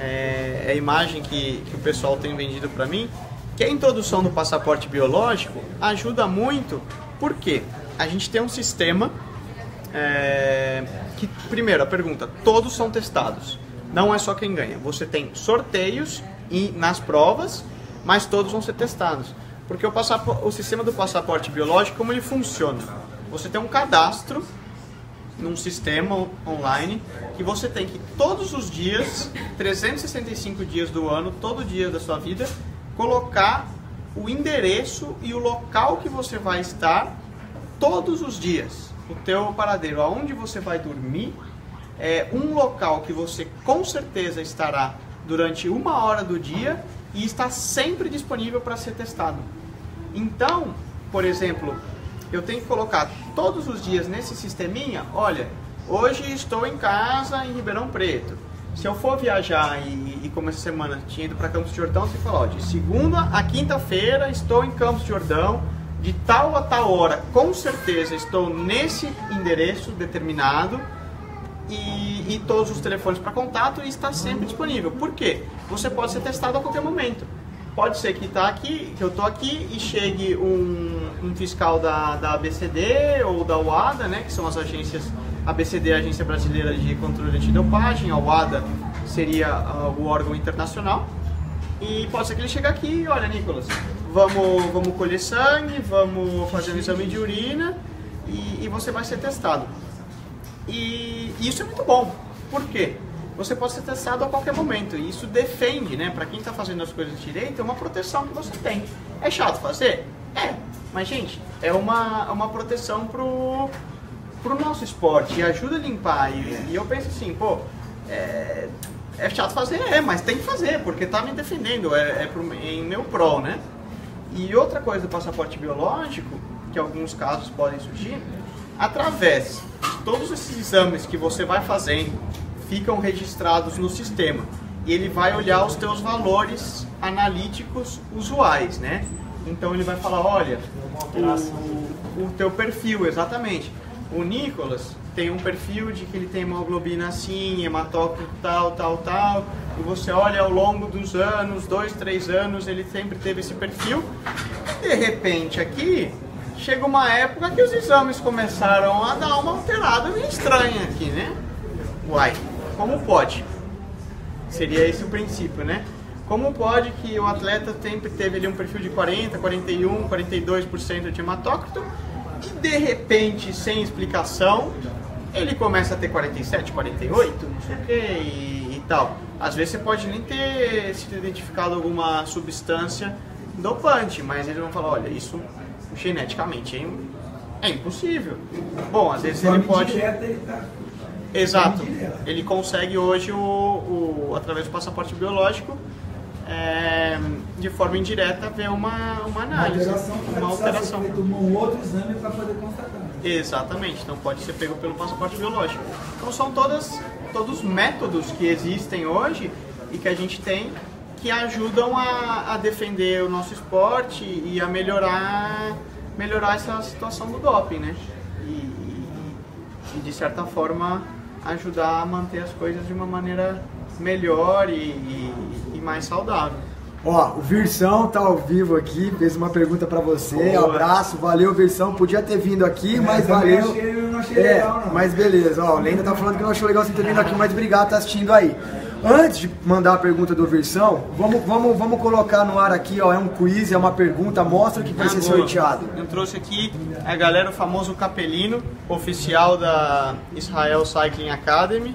É a imagem que o pessoal tem vendido para mim, que a introdução do passaporte biológico ajuda muito, porque a gente tem um sistema que, primeiro, a pergunta, todos são testados. Não é só quem ganha. Você tem sorteios e nas provas, mas todos vão ser testados. Porque o sistema do passaporte biológico, como ele funciona? Você tem um cadastro num sistema online que você tem que todos os dias, 365 dias do ano, todo dia da sua vida, colocar o endereço e o local que você vai estar todos os dias. O teu paradeiro, aonde você vai dormir, é um local que você com certeza estará durante 1 hora do dia e está sempre disponível para ser testado. Então, por exemplo, eu tenho que colocar todos os dias nesse sisteminha, olha, hoje estou em casa em Ribeirão Preto, se eu for viajar e como essa semana tinha ido para Campos do Jordão, você fala, ó, de segunda a quinta-feira estou em Campos do Jordão, de tal a tal hora, com certeza estou nesse endereço determinado e todos os telefones para contato e está sempre disponível. Por quê? Você pode ser testado a qualquer momento. Pode ser que tá aqui, que eu tô aqui e chegue um fiscal da ABCD ou da UADA, né, que são as agências, ABCD é a Agência Brasileira de Controle Antidopagem, a UADA seria o órgão internacional, e pode ser que ele chegue aqui e, olha, Nicolas, vamos colher sangue, vamos fazer um exame de urina e você vai ser testado. E isso é muito bom. Por quê? Você pode ser testado a qualquer momento, e isso defende, né, para quem está fazendo as coisas direito, é uma proteção que você tem. É chato fazer? É, mas gente, é uma proteção pro nosso esporte, e ajuda a limpar, e eu penso assim, pô, é chato fazer, mas tem que fazer, porque tá me defendendo, em meu prol, né? E outra coisa do passaporte biológico, que alguns casos podem surgir, através de todos esses exames que você vai fazendo, ficam registrados no sistema e ele vai olhar os teus valores analíticos usuais, né? Então ele vai falar, olha, o teu perfil, exatamente. O Nicolas tem um perfil de que ele tem hemoglobina assim, hematócrito tal, tal, tal, e você olha ao longo dos anos, 2, 3 anos, ele sempre teve esse perfil, e de repente aqui chega uma época que os exames começaram a dar uma alterada meio estranha aqui, né? Uai! Como pode? Seria esse o princípio, né? Como pode que o atleta sempre teve ali um perfil de 40, 41, 42% de hematócrito e de repente, sem explicação, ele começa a ter 47, 48, não sei o que e tal. Às vezes você pode nem ter sido identificado alguma substância dopante, mas eles vão falar, olha, isso geneticamente é impossível. Bom, às vezes ele pode... Exato, ele consegue hoje, através do passaporte biológico, de forma indireta, ver uma análise, uma alteração. Ele tomou um outro exame para poder constatar. Exatamente, então pode ser pego pelo passaporte biológico. Então são todos os métodos que existem hoje e que a gente tem que ajudam a defender o nosso esporte e a melhorar essa situação do doping, né? E de certa forma ajudar a manter as coisas de uma maneira melhor e mais saudável. Ó, o Virção tá ao vivo aqui, fez uma pergunta pra você. Boa. Abraço, valeu, Virção. Podia ter vindo aqui, mas valeu. Eu não achei legal, não. Mas beleza, ó, o Lenda tá falando que não achou legal você ter vindo aqui, mas obrigado por tá assistindo aí. Antes de mandar a pergunta do Virção, vamos colocar no ar aqui, ó, é um quiz, é uma pergunta, mostra o que vai ser sorteado. Eu trouxe aqui a galera, o famoso capelino, oficial da Israel Cycling Academy,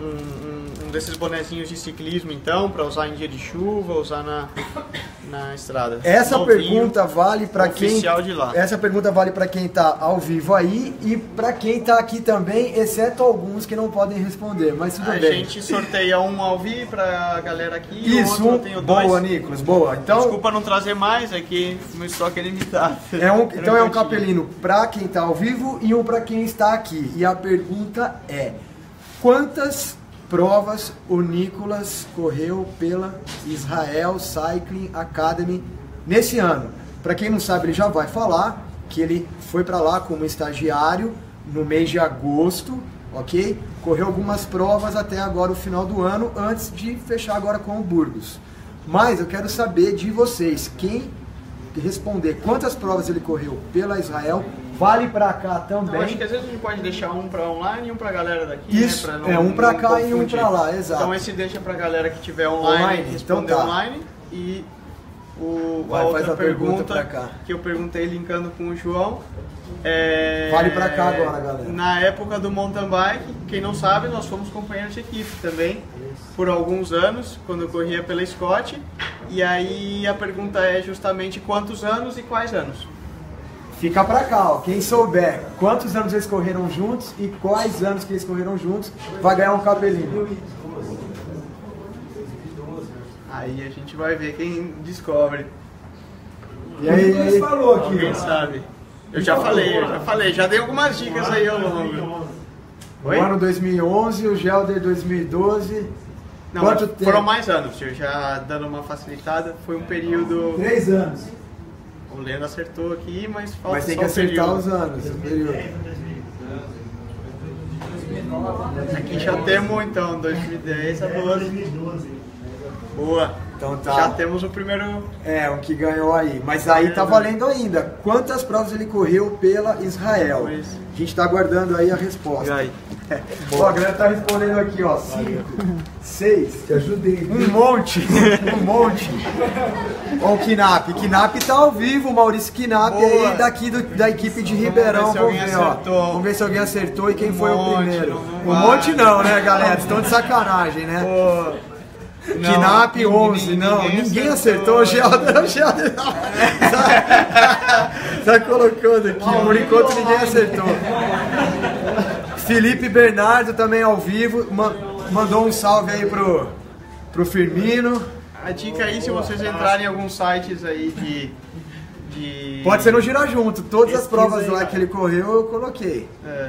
um desses bonezinhos de ciclismo, então, para usar em dia de chuva, usar na estrada. Essa pergunta vale para quem tá ao vivo aí e para quem tá aqui também, exceto alguns que não podem responder, mas tudo bem. A gente sorteia um ao vivo pra galera aqui, isso, outro eu tenho dois. Boa, Nicolas, boa. Então, desculpa não trazer mais, é que o meu estoque é limitado. Então é um capelino para quem tá ao vivo e um para quem está aqui. E a pergunta é: quantas provas o Nicolas correu pela Israel Cycling Academy nesse ano? Para quem não sabe, ele já vai falar que ele foi para lá como estagiário no mês de agosto, ok? Correu algumas provas até agora o final do ano, antes de fechar agora com o Burgos. Mas eu quero saber de vocês, quem responder quantas provas ele correu pela Israel, vale pra cá também. Então, acho que às vezes a gente pode deixar um pra online e um pra galera daqui. Isso, né? Pra não, um pra cá confundir. E um pra lá, exato. Então esse deixa pra galera que tiver online responder então, tá. Online e a outra pergunta pra cá. Que eu perguntei linkando com o João. Vale pra cá agora, galera. Na época do mountain bike, quem não sabe, nós fomos companheiros de equipe também. Isso. Por alguns anos, quando eu corria pela Scott. E aí a pergunta é justamente quantos anos e quais anos. Fica pra cá, ó. Quem souber quantos anos eles correram juntos e quais anos que eles correram juntos, vai ganhar um cabelinho. Aí a gente vai ver quem descobre. E aí, ele falou aqui. Quem sabe? Eu já falei, já dei algumas dicas aí ao longo. Oi? O ano 2011, o Gelder 2012. Não, quanto tempo? Foram mais anos, já dando uma facilitada, foi um período... 3 anos. O Leandro acertou aqui, mas falta mas só tem que acertar período. Os anos, o período. Aqui já temos então, 2010 a 12. Boa, então tá. Já temos o primeiro... É, o que ganhou aí, mas aí tá valendo ainda. Quantas provas ele correu pela Israel? A gente tá aguardando aí a resposta. E aí? Ó, a galera tá respondendo aqui, ó, 5, 6, te ajudei. Um monte. Ó, o Kinap tá ao vivo, o Maurício Kinap aí daqui da equipe de Ribeirão. Vamos ver se alguém acertou e quem foi o primeiro. Um monte não, né, galera? Estão de sacanagem, né? Kinap 11, ninguém acertou, o Gelder tá colocando aqui, por enquanto ninguém acertou. Felipe Bernardo também ao vivo, mandou um salve aí pro Firmino. A dica aí, se vocês entrarem em alguns sites aí de... Pode ser no Gira Junto, todas as provas aí, lá que ele correu eu coloquei. É.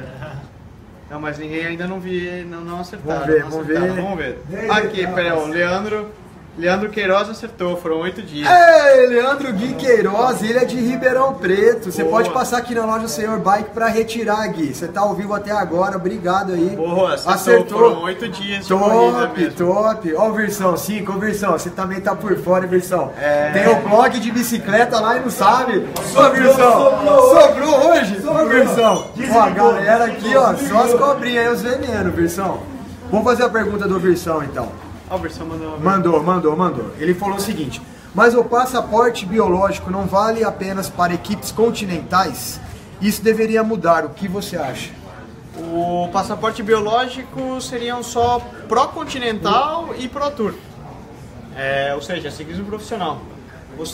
Não, mas ninguém ainda não acertaram. Vamos ver. Aqui, peraí, o Leandro Queiroz acertou, foram 8 dias. Ei, Leandro Gui Queiroz, ele é de Ribeirão Preto. Você pode passar aqui na loja Senhor Bike para retirar, Gui. Você tá ao vivo até agora, obrigado aí. Boa, acertou. Foram 8 dias. Top. Ó, o Versão, Versão, você também tá por fora, Versão. É. Tem o blog de bicicleta lá e não sabe. Ô, Versão, sobrou hoje? Sobrou, Versão. Ó, a galera aqui, ó, só as cobrinhas aí, os venenos, Versão. Vamos fazer a pergunta do Versão então. Ah, o Versão mandou. Ele falou o seguinte: mas o passaporte biológico não vale apenas para equipes continentais? Isso deveria mudar, o que você acha? O passaporte biológico seriam só Pro Continental e Pro Tour. É, ou seja, ciclismo profissional. Eu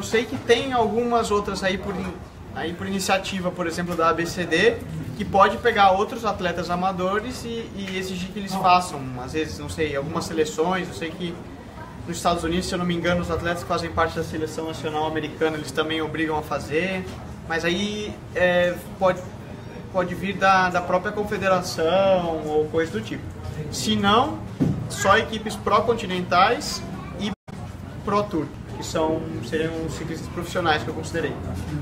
sei que tem algumas outras aí por iniciativa, por exemplo, da ABCD, que pode pegar outros atletas amadores e exigir que eles façam, às vezes, não sei, algumas seleções. Eu sei que nos Estados Unidos, se eu não me engano, os atletas que fazem parte da seleção nacional americana, eles também obrigam a fazer, mas aí pode vir da própria confederação ou coisa do tipo. Se não, só equipes pró-continentais e pró-tour, que seriam ciclistas profissionais que eu considerei.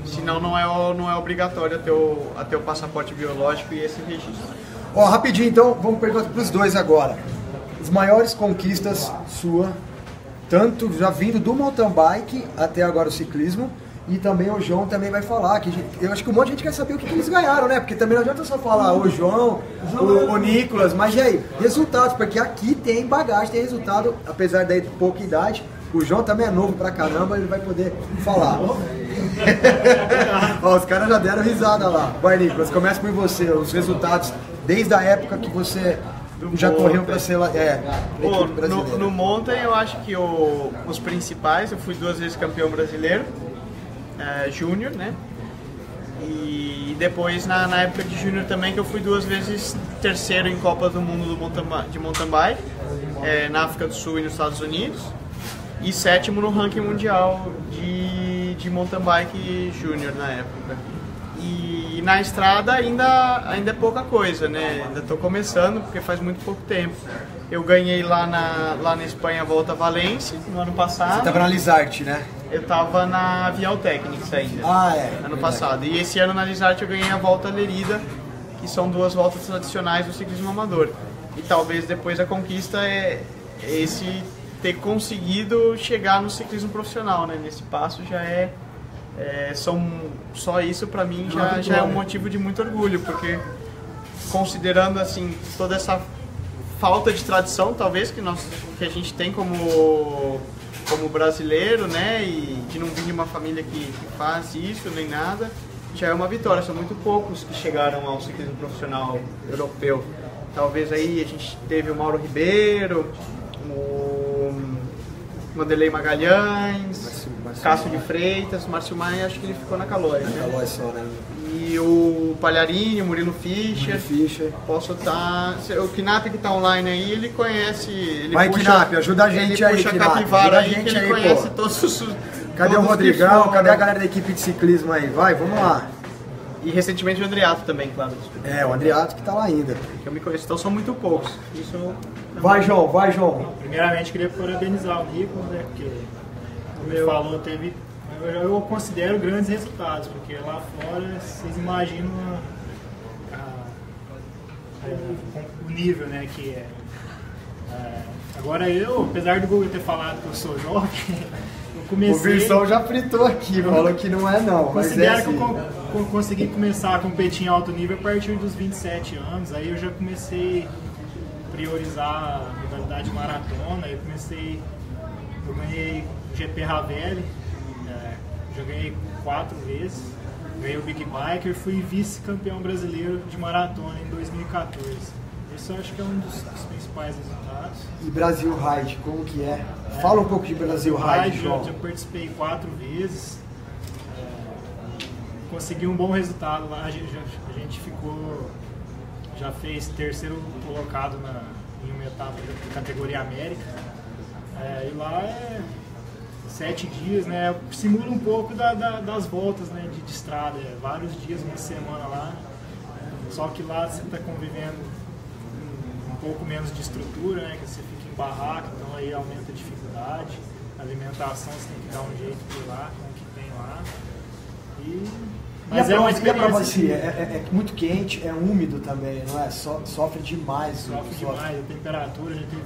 Senão não é obrigatório ter o passaporte biológico e esse registro. Ó, rapidinho então, vamos perguntar para os dois agora. As maiores conquistas sua, tanto já vindo do mountain bike até agora o ciclismo, e também o João também vai falar, que eu acho que um monte de gente quer saber o que eles ganharam, né? Porque também não adianta só falar o João, o Nicolas, mas e aí? Resultados, porque aqui tem bagagem, tem resultado, apesar da pouca idade. O João também é novo pra caramba, ele vai poder falar. Ó, os caras já deram risada lá. Vai, Nicolas, começa por você, os resultados desde a época que você já correu pra ser equipe brasileira. No mountain eu acho que os principais, eu fui 2 vezes campeão brasileiro, júnior, né? E depois na época de júnior também, que eu fui 2 vezes terceiro em Copas do Mundo de mountain bike, na África do Sul e nos Estados Unidos. E 7º no ranking mundial de mountain bike júnior na época. E na estrada ainda é pouca coisa, né? Ainda estou começando, porque faz muito pouco tempo. Eu ganhei lá na Espanha a Volta a Valência no ano passado. Você estava na Lizarte, né? Eu estava na Vial Technics ainda. Ah, é. Ano passado. E esse ano na Lizarte eu ganhei a Volta a Lerida, que são 2 voltas tradicionais do ciclismo amador. E talvez depois a conquista é esse... ter conseguido chegar no ciclismo profissional, né? Nesse passo já só isso para mim já é um motivo de muito orgulho, porque considerando assim toda essa falta de tradição talvez que a gente tem como brasileiro, né? E de não vir de uma família que faz isso nem nada, já é uma vitória. São muito poucos que chegaram ao ciclismo profissional europeu. Talvez aí a gente teve o Mauro Ribeiro, Mandelei Magalhães, Cássio de Freitas, Márcio Maia, acho que ele ficou na Calói, né? Calói só, né? E o Palharini, Murilo Fischer. Posso estar... O Kinap que está online aí, ele conhece... Vai, Kinap, ajuda a gente aí, Kinap. Ele puxa a capivara aí, que ele conhece todos os... Cadê o Rodrigão? Cadê a galera da equipe de ciclismo aí? Vai, vamos lá. E recentemente o Andreato também, claro. É, o Andreato que tá lá ainda. Que eu me conheço, então são muito poucos. Isso não... Vai, João, vai, João. Primeiramente, queria parabenizar o Nico, né? Porque, como ele falou, teve... Eu considero grandes resultados, porque lá fora, vocês imaginam o nível, né, que é. Agora eu, apesar do Google ter falado que eu sou jovem, eu comecei... O Virção já fritou aqui, falou que não é não, mas é assim. Que eu consegui começar a competir em alto nível a partir dos 27 anos, aí eu já comecei a priorizar a modalidade maratona, eu comecei... Eu ganhei GP Ravelli, já ganhei 4 vezes, ganhei o Big Biker e fui vice-campeão brasileiro de maratona em 2014. Isso eu acho que é um dos principais resultados. E Brasil Ride, como que é? Fala um pouco de Brasil Ride, João. Eu participei 4 vezes, consegui um bom resultado lá, a gente ficou, já fez terceiro colocado em uma etapa da categoria América, e lá é... 7 dias, né? Simula um pouco das voltas, né, de estrada, vários dias, uma semana lá. Só que lá você está convivendo um pouco menos de estrutura, né? Que você fica em barraca, então aí aumenta a dificuldade. A alimentação você tem que dar um jeito por lá, com o que tem lá. E... Mas é uma experiência. Você, é muito quente, é úmido também, não é? Sofre demais. Sofre demais, a temperatura, a gente tem.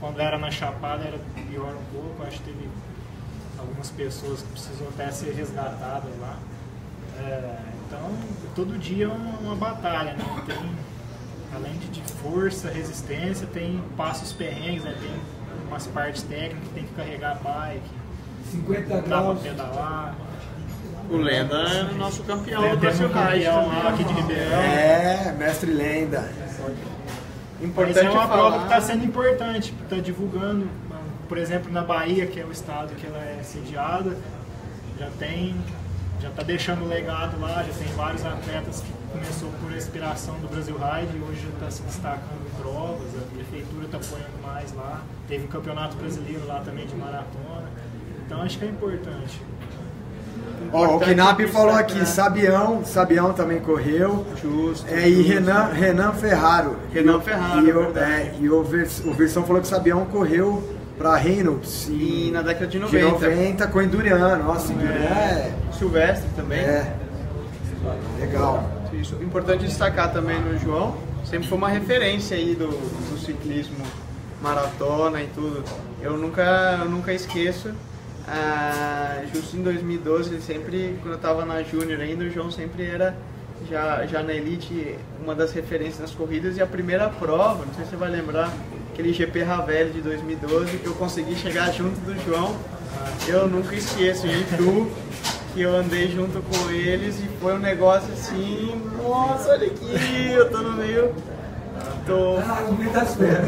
Quando era na Chapada era pior um pouco, acho que teve algumas pessoas que precisam até ser resgatadas lá. Então, todo dia é uma batalha, né? Tem, além de força, resistência, tem passos perrengues, né? Tem umas partes técnicas, tem que carregar bike, 50 graus, pedalar. O Lenda é o nosso campeão do Brasil Ride aqui de Ribeirão. É, mestre Lenda. Importante. Mas é uma prova que está sendo importante, está divulgando, por exemplo, na Bahia, que é o estado que ela é sediada, já está deixando legado lá, já tem vários atletas que começou por inspiração do Brasil Ride e hoje já está se destacando em provas, a prefeitura está apoiando mais lá, teve um campeonato brasileiro lá também de maratona, então acho que é importante. Ó, o Knapp falou aqui, Sabião também correu. Justo. E Renan Ferraro. E o Versão falou que Sabião correu pra Reynolds. E na década de 90. De 90 com Endurian. Nossa, Silvestre também. É. Legal. Isso. Importante destacar também no João. Sempre foi uma referência aí do ciclismo, maratona e tudo. Eu nunca esqueço. Justo em 2012, ele sempre, quando eu estava na Júnior ainda, o João sempre era já na Elite uma das referências nas corridas. E a primeira prova, não sei se você vai lembrar, aquele GP Ravelli de 2012, que eu consegui chegar junto do João. Eu nunca esqueço, e tu, que eu andei junto com eles e foi um negócio assim, nossa, olha aqui, eu tô no meio. Tô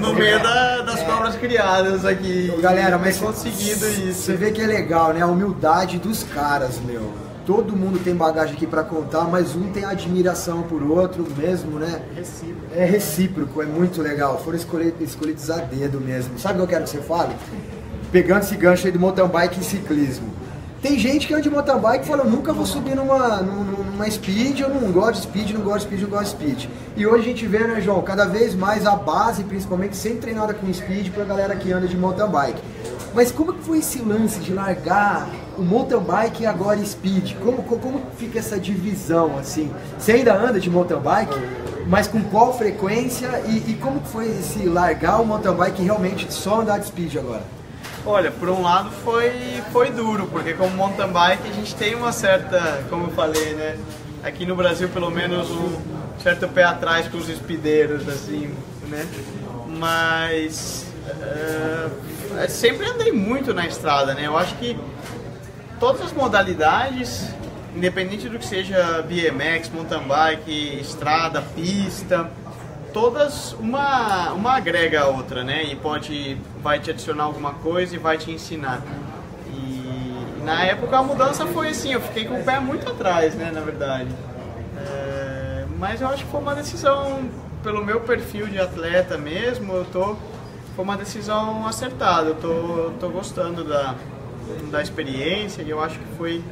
no meio das cobras criadas aqui. Galera, mas conseguido isso. Você vê que é legal, né? A humildade dos caras, meu. Todo mundo tem bagagem aqui pra contar, mas um tem admiração por outro mesmo, né? Recíproco. É recíproco, é muito legal. Foram escolhidos a dedo mesmo. Sabe o que eu quero que você fale? Pegando esse gancho aí do mountain bike e ciclismo. Tem gente que anda de mountain bike e fala, eu nunca vou subir numa speed, eu não gosto de speed, E hoje a gente vê, né, João, cada vez mais a base, principalmente, sempre treinada com speed pra galera que anda de mountain bike. Mas como que foi esse lance de largar o mountain bike e agora speed? Como fica essa divisão, assim? Você ainda anda de mountain bike, mas com qual frequência? E como que foi esse largar o mountain bike e realmente só andar de speed agora? Olha, por um lado foi duro, porque como mountain bike a gente tem uma certa, como eu falei, né, aqui no Brasil pelo menos um certo pé atrás com os speedeiros, assim, né, mas sempre andei muito na estrada, né, eu acho que todas as modalidades, independente do que seja BMX, mountain bike, estrada, pista, todas uma agrega a outra, né? E vai te adicionar alguma coisa e vai te ensinar. E na época a mudança foi assim, eu fiquei com o pé muito atrás, né? Na verdade. Mas eu acho que foi uma decisão, pelo meu perfil de atleta mesmo, foi uma decisão acertada. Eu tô gostando da experiência e eu acho que foi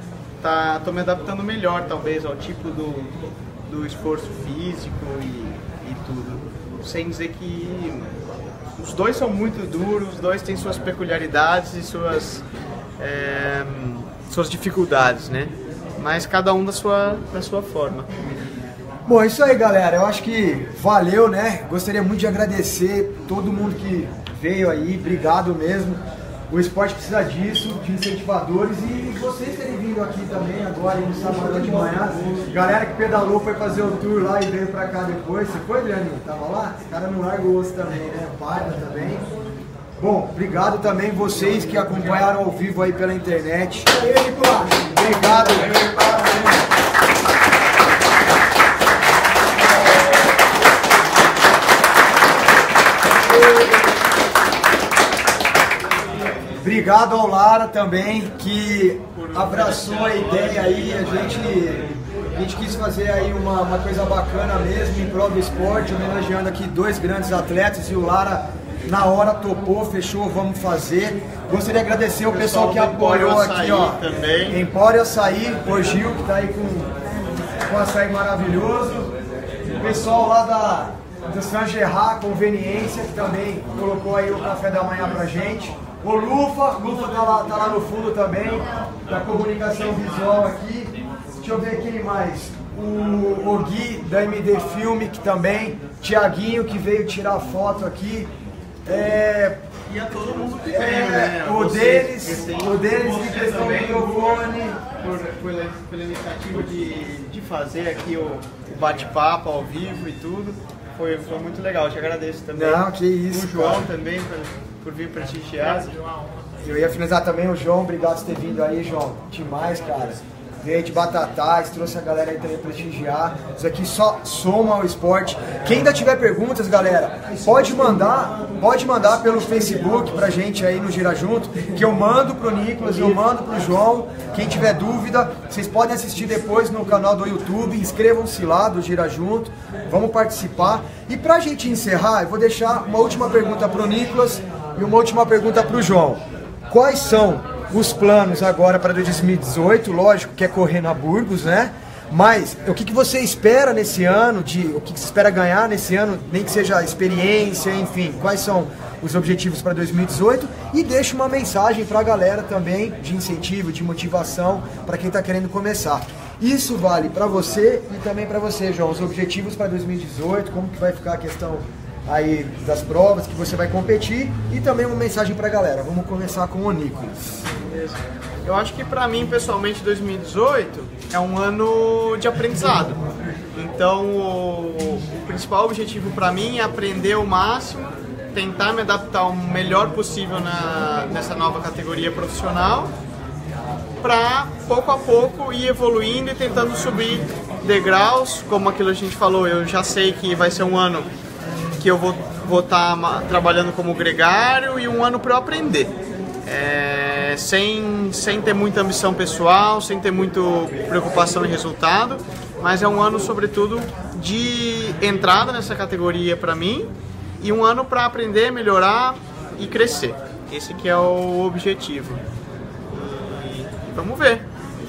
tô me adaptando melhor, talvez, ao tipo do esforço físico e tudo. Sem dizer que os dois são muito duros, os dois têm suas peculiaridades e suas dificuldades, né? Mas cada um da sua forma. Bom, é isso aí, galera. Eu acho que valeu, né? Gostaria muito de agradecer todo mundo que veio aí. Obrigado mesmo. O esporte precisa disso, de incentivadores, e vocês terem vindo aqui também agora no sábado de manhã. Galera que pedalou, foi fazer o tour lá e veio pra cá depois. Você foi, Adrianinho? Tava lá? Esse cara não larga o osso também, né? Parda também. Bom, obrigado também vocês que acompanharam ao vivo aí pela internet. Obrigado. Obrigado ao Lara também, que abraçou a ideia aí. A gente quis fazer aí uma coisa bacana mesmo, em prol do esporte, homenageando aqui dois grandes atletas, e o Lara na hora topou, fechou, vamos fazer. Gostaria de agradecer o pessoal que apoiou aqui, ó. Empório Açaí, o Gil, que tá aí com açaí maravilhoso. O pessoal lá do San Gerard, Conveniência, que também colocou aí o café da manhã pra gente. O Lufa tá lá no fundo também, da comunicação visual aqui. Deixa eu ver quem mais. O Gui, da MD Filme, que também. Tiaguinho, que veio tirar foto aqui. E a todo mundo que veio, né? O deles que prestou o microfone pela iniciativa de fazer aqui o bate-papo ao vivo e tudo. Foi muito legal, te agradeço também. Não, que isso, o João, cara, também por vir prestigiar. Eu ia finalizar também o João, obrigado por ter vindo aí, João. Demais, cara. Veio de Batatais, trouxe a galera aí também pra prestigiar. Isso aqui só soma ao esporte. Quem ainda tiver perguntas, galera, pode mandar pelo Facebook pra gente aí no Gira Junto, que eu mando pro Nicolas, eu mando pro João. Quem tiver dúvida, vocês podem assistir depois no canal do YouTube. Inscrevam-se lá do Gira Junto, vamos participar. E pra gente encerrar, eu vou deixar uma última pergunta pro Nicolas e uma última pergunta pro João. Quais são os planos agora para 2018, lógico que é correr na Burgos, né? Mas o que você espera nesse ano, o que você espera ganhar nesse ano, nem que seja experiência, enfim, quais são os objetivos para 2018? E deixa uma mensagem para a galera também, de incentivo, de motivação, para quem está querendo começar. Isso vale para você e também para você, João, os objetivos para 2018, como que vai ficar a questão aí das provas que você vai competir, e também uma mensagem pra galera. Vamos começar com o Nicolas. Beleza. Eu acho que pra mim, pessoalmente, 2018 é um ano de aprendizado. Então, o principal objetivo pra mim é aprender o máximo, tentar me adaptar o melhor possível nessa nova categoria profissional, pra pouco a pouco ir evoluindo e tentando subir degraus. Como aquilo que a gente falou, eu já sei que vai ser um ano que eu vou estar trabalhando como gregário, e um ano para eu aprender, sem ter muita ambição pessoal, sem ter muita preocupação em resultado, mas é um ano sobretudo de entrada nessa categoria para mim, e um ano para aprender, melhorar e crescer. Esse que é o objetivo, e vamos ver.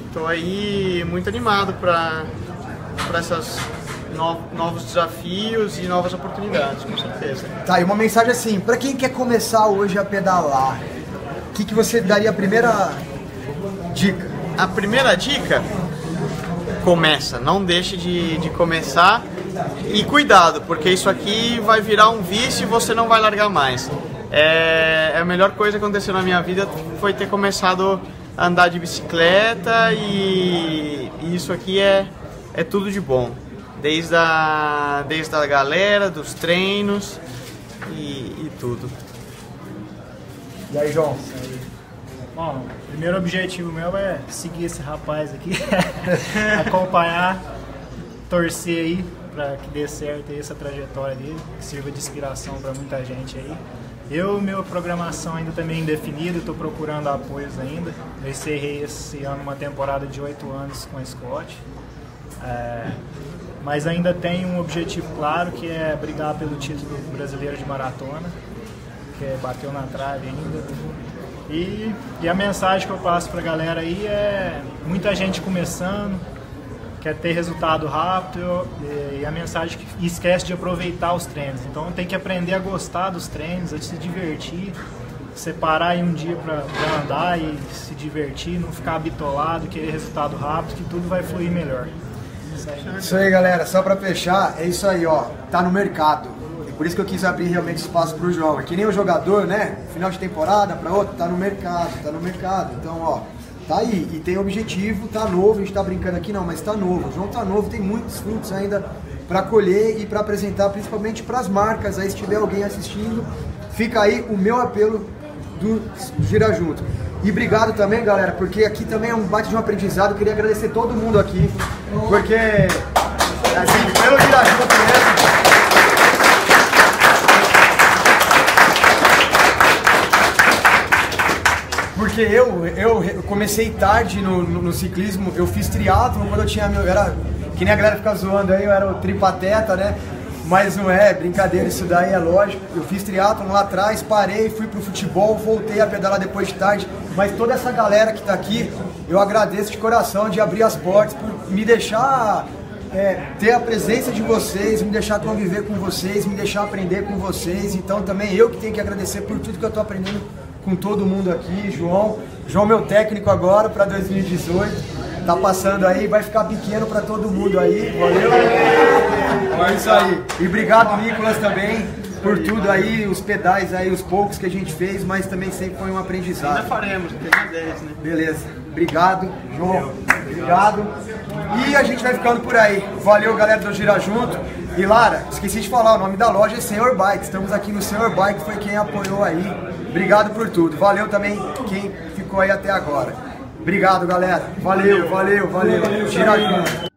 Estou aí muito animado para essas novos desafios e novas oportunidades, com certeza. Tá, e uma mensagem assim, pra quem quer começar hoje a pedalar, o que você daria a primeira dica? A primeira dica? Começa, não deixe de começar, e cuidado, porque isso aqui vai virar um vício e você não vai largar mais. A melhor coisa que aconteceu na minha vida foi ter começado a andar de bicicleta, e isso aqui é tudo de bom. Desde a galera, dos treinos e tudo. E aí, João? Bom, o primeiro objetivo meu é seguir esse rapaz aqui, acompanhar, torcer aí para que dê certo aí essa trajetória dele, que sirva de inspiração para muita gente aí. Minha programação ainda também é indefinida, estou procurando apoios ainda. Eu encerrei esse ano uma temporada de 8 anos com a Scott. Mas ainda tem um objetivo claro, que é brigar pelo título brasileiro de maratona, que bateu na trave ainda. E a mensagem que eu passo para a galera aí é muita gente começando, quer ter resultado rápido e a mensagem que esquece de aproveitar os treinos. Então tem que aprender a gostar dos treinos, a se divertir, separar aí um dia para andar e se divertir, não ficar bitolado, querer resultado rápido, que tudo vai fluir melhor. Isso aí, galera, só para fechar, é isso aí, ó, tá no mercado. Por isso que eu quis abrir realmente espaço para o João. É que nem o jogador, né? Final de temporada para outro, tá no mercado, tá no mercado. Então, ó, tá aí. E tem objetivo, tá novo, a gente tá brincando aqui, não, mas tá novo. O João tá novo, tem muitos frutos ainda para colher e para apresentar, principalmente para as marcas. Aí, se tiver alguém assistindo, fica aí o meu apelo do Gira Junto. E obrigado também, galera, porque aqui também é um bate de um aprendizado. Eu queria agradecer todo mundo aqui, porque assim, pelo Gira Junto mesmo. Porque eu comecei tarde no ciclismo, eu fiz triatlon quando eu tinha... Eu era, que nem a galera fica zoando aí, eu era o tripateta, né? Mas não é brincadeira, isso daí é lógico. Eu fiz triatlon lá atrás, parei, fui pro futebol, voltei a pedalar depois de tarde. Mas toda essa galera que tá aqui, eu agradeço de coração de abrir as portas, por me deixar ter a presença de vocês, me deixar conviver com vocês, me deixar aprender com vocês. Então também eu que tenho que agradecer por tudo que eu tô aprendendo com todo mundo aqui. João meu técnico agora para 2018, tá passando aí, vai ficar pequeno para todo mundo aí, valeu? É isso aí, e obrigado, Nicolas, também, por tudo aí, os pedais aí, os poucos que a gente fez, mas também sempre foi um aprendizado. Ainda faremos, tem 10, né? Beleza, obrigado, João, obrigado, e a gente vai ficando por aí, valeu, galera do Gira Junto. E Lara, esqueci de falar, o nome da loja é Senhor Bike, estamos aqui no Senhor Bike, foi quem apoiou aí, obrigado por tudo, valeu também quem ficou aí até agora, obrigado, galera, valeu, valeu, valeu, Gira Junto.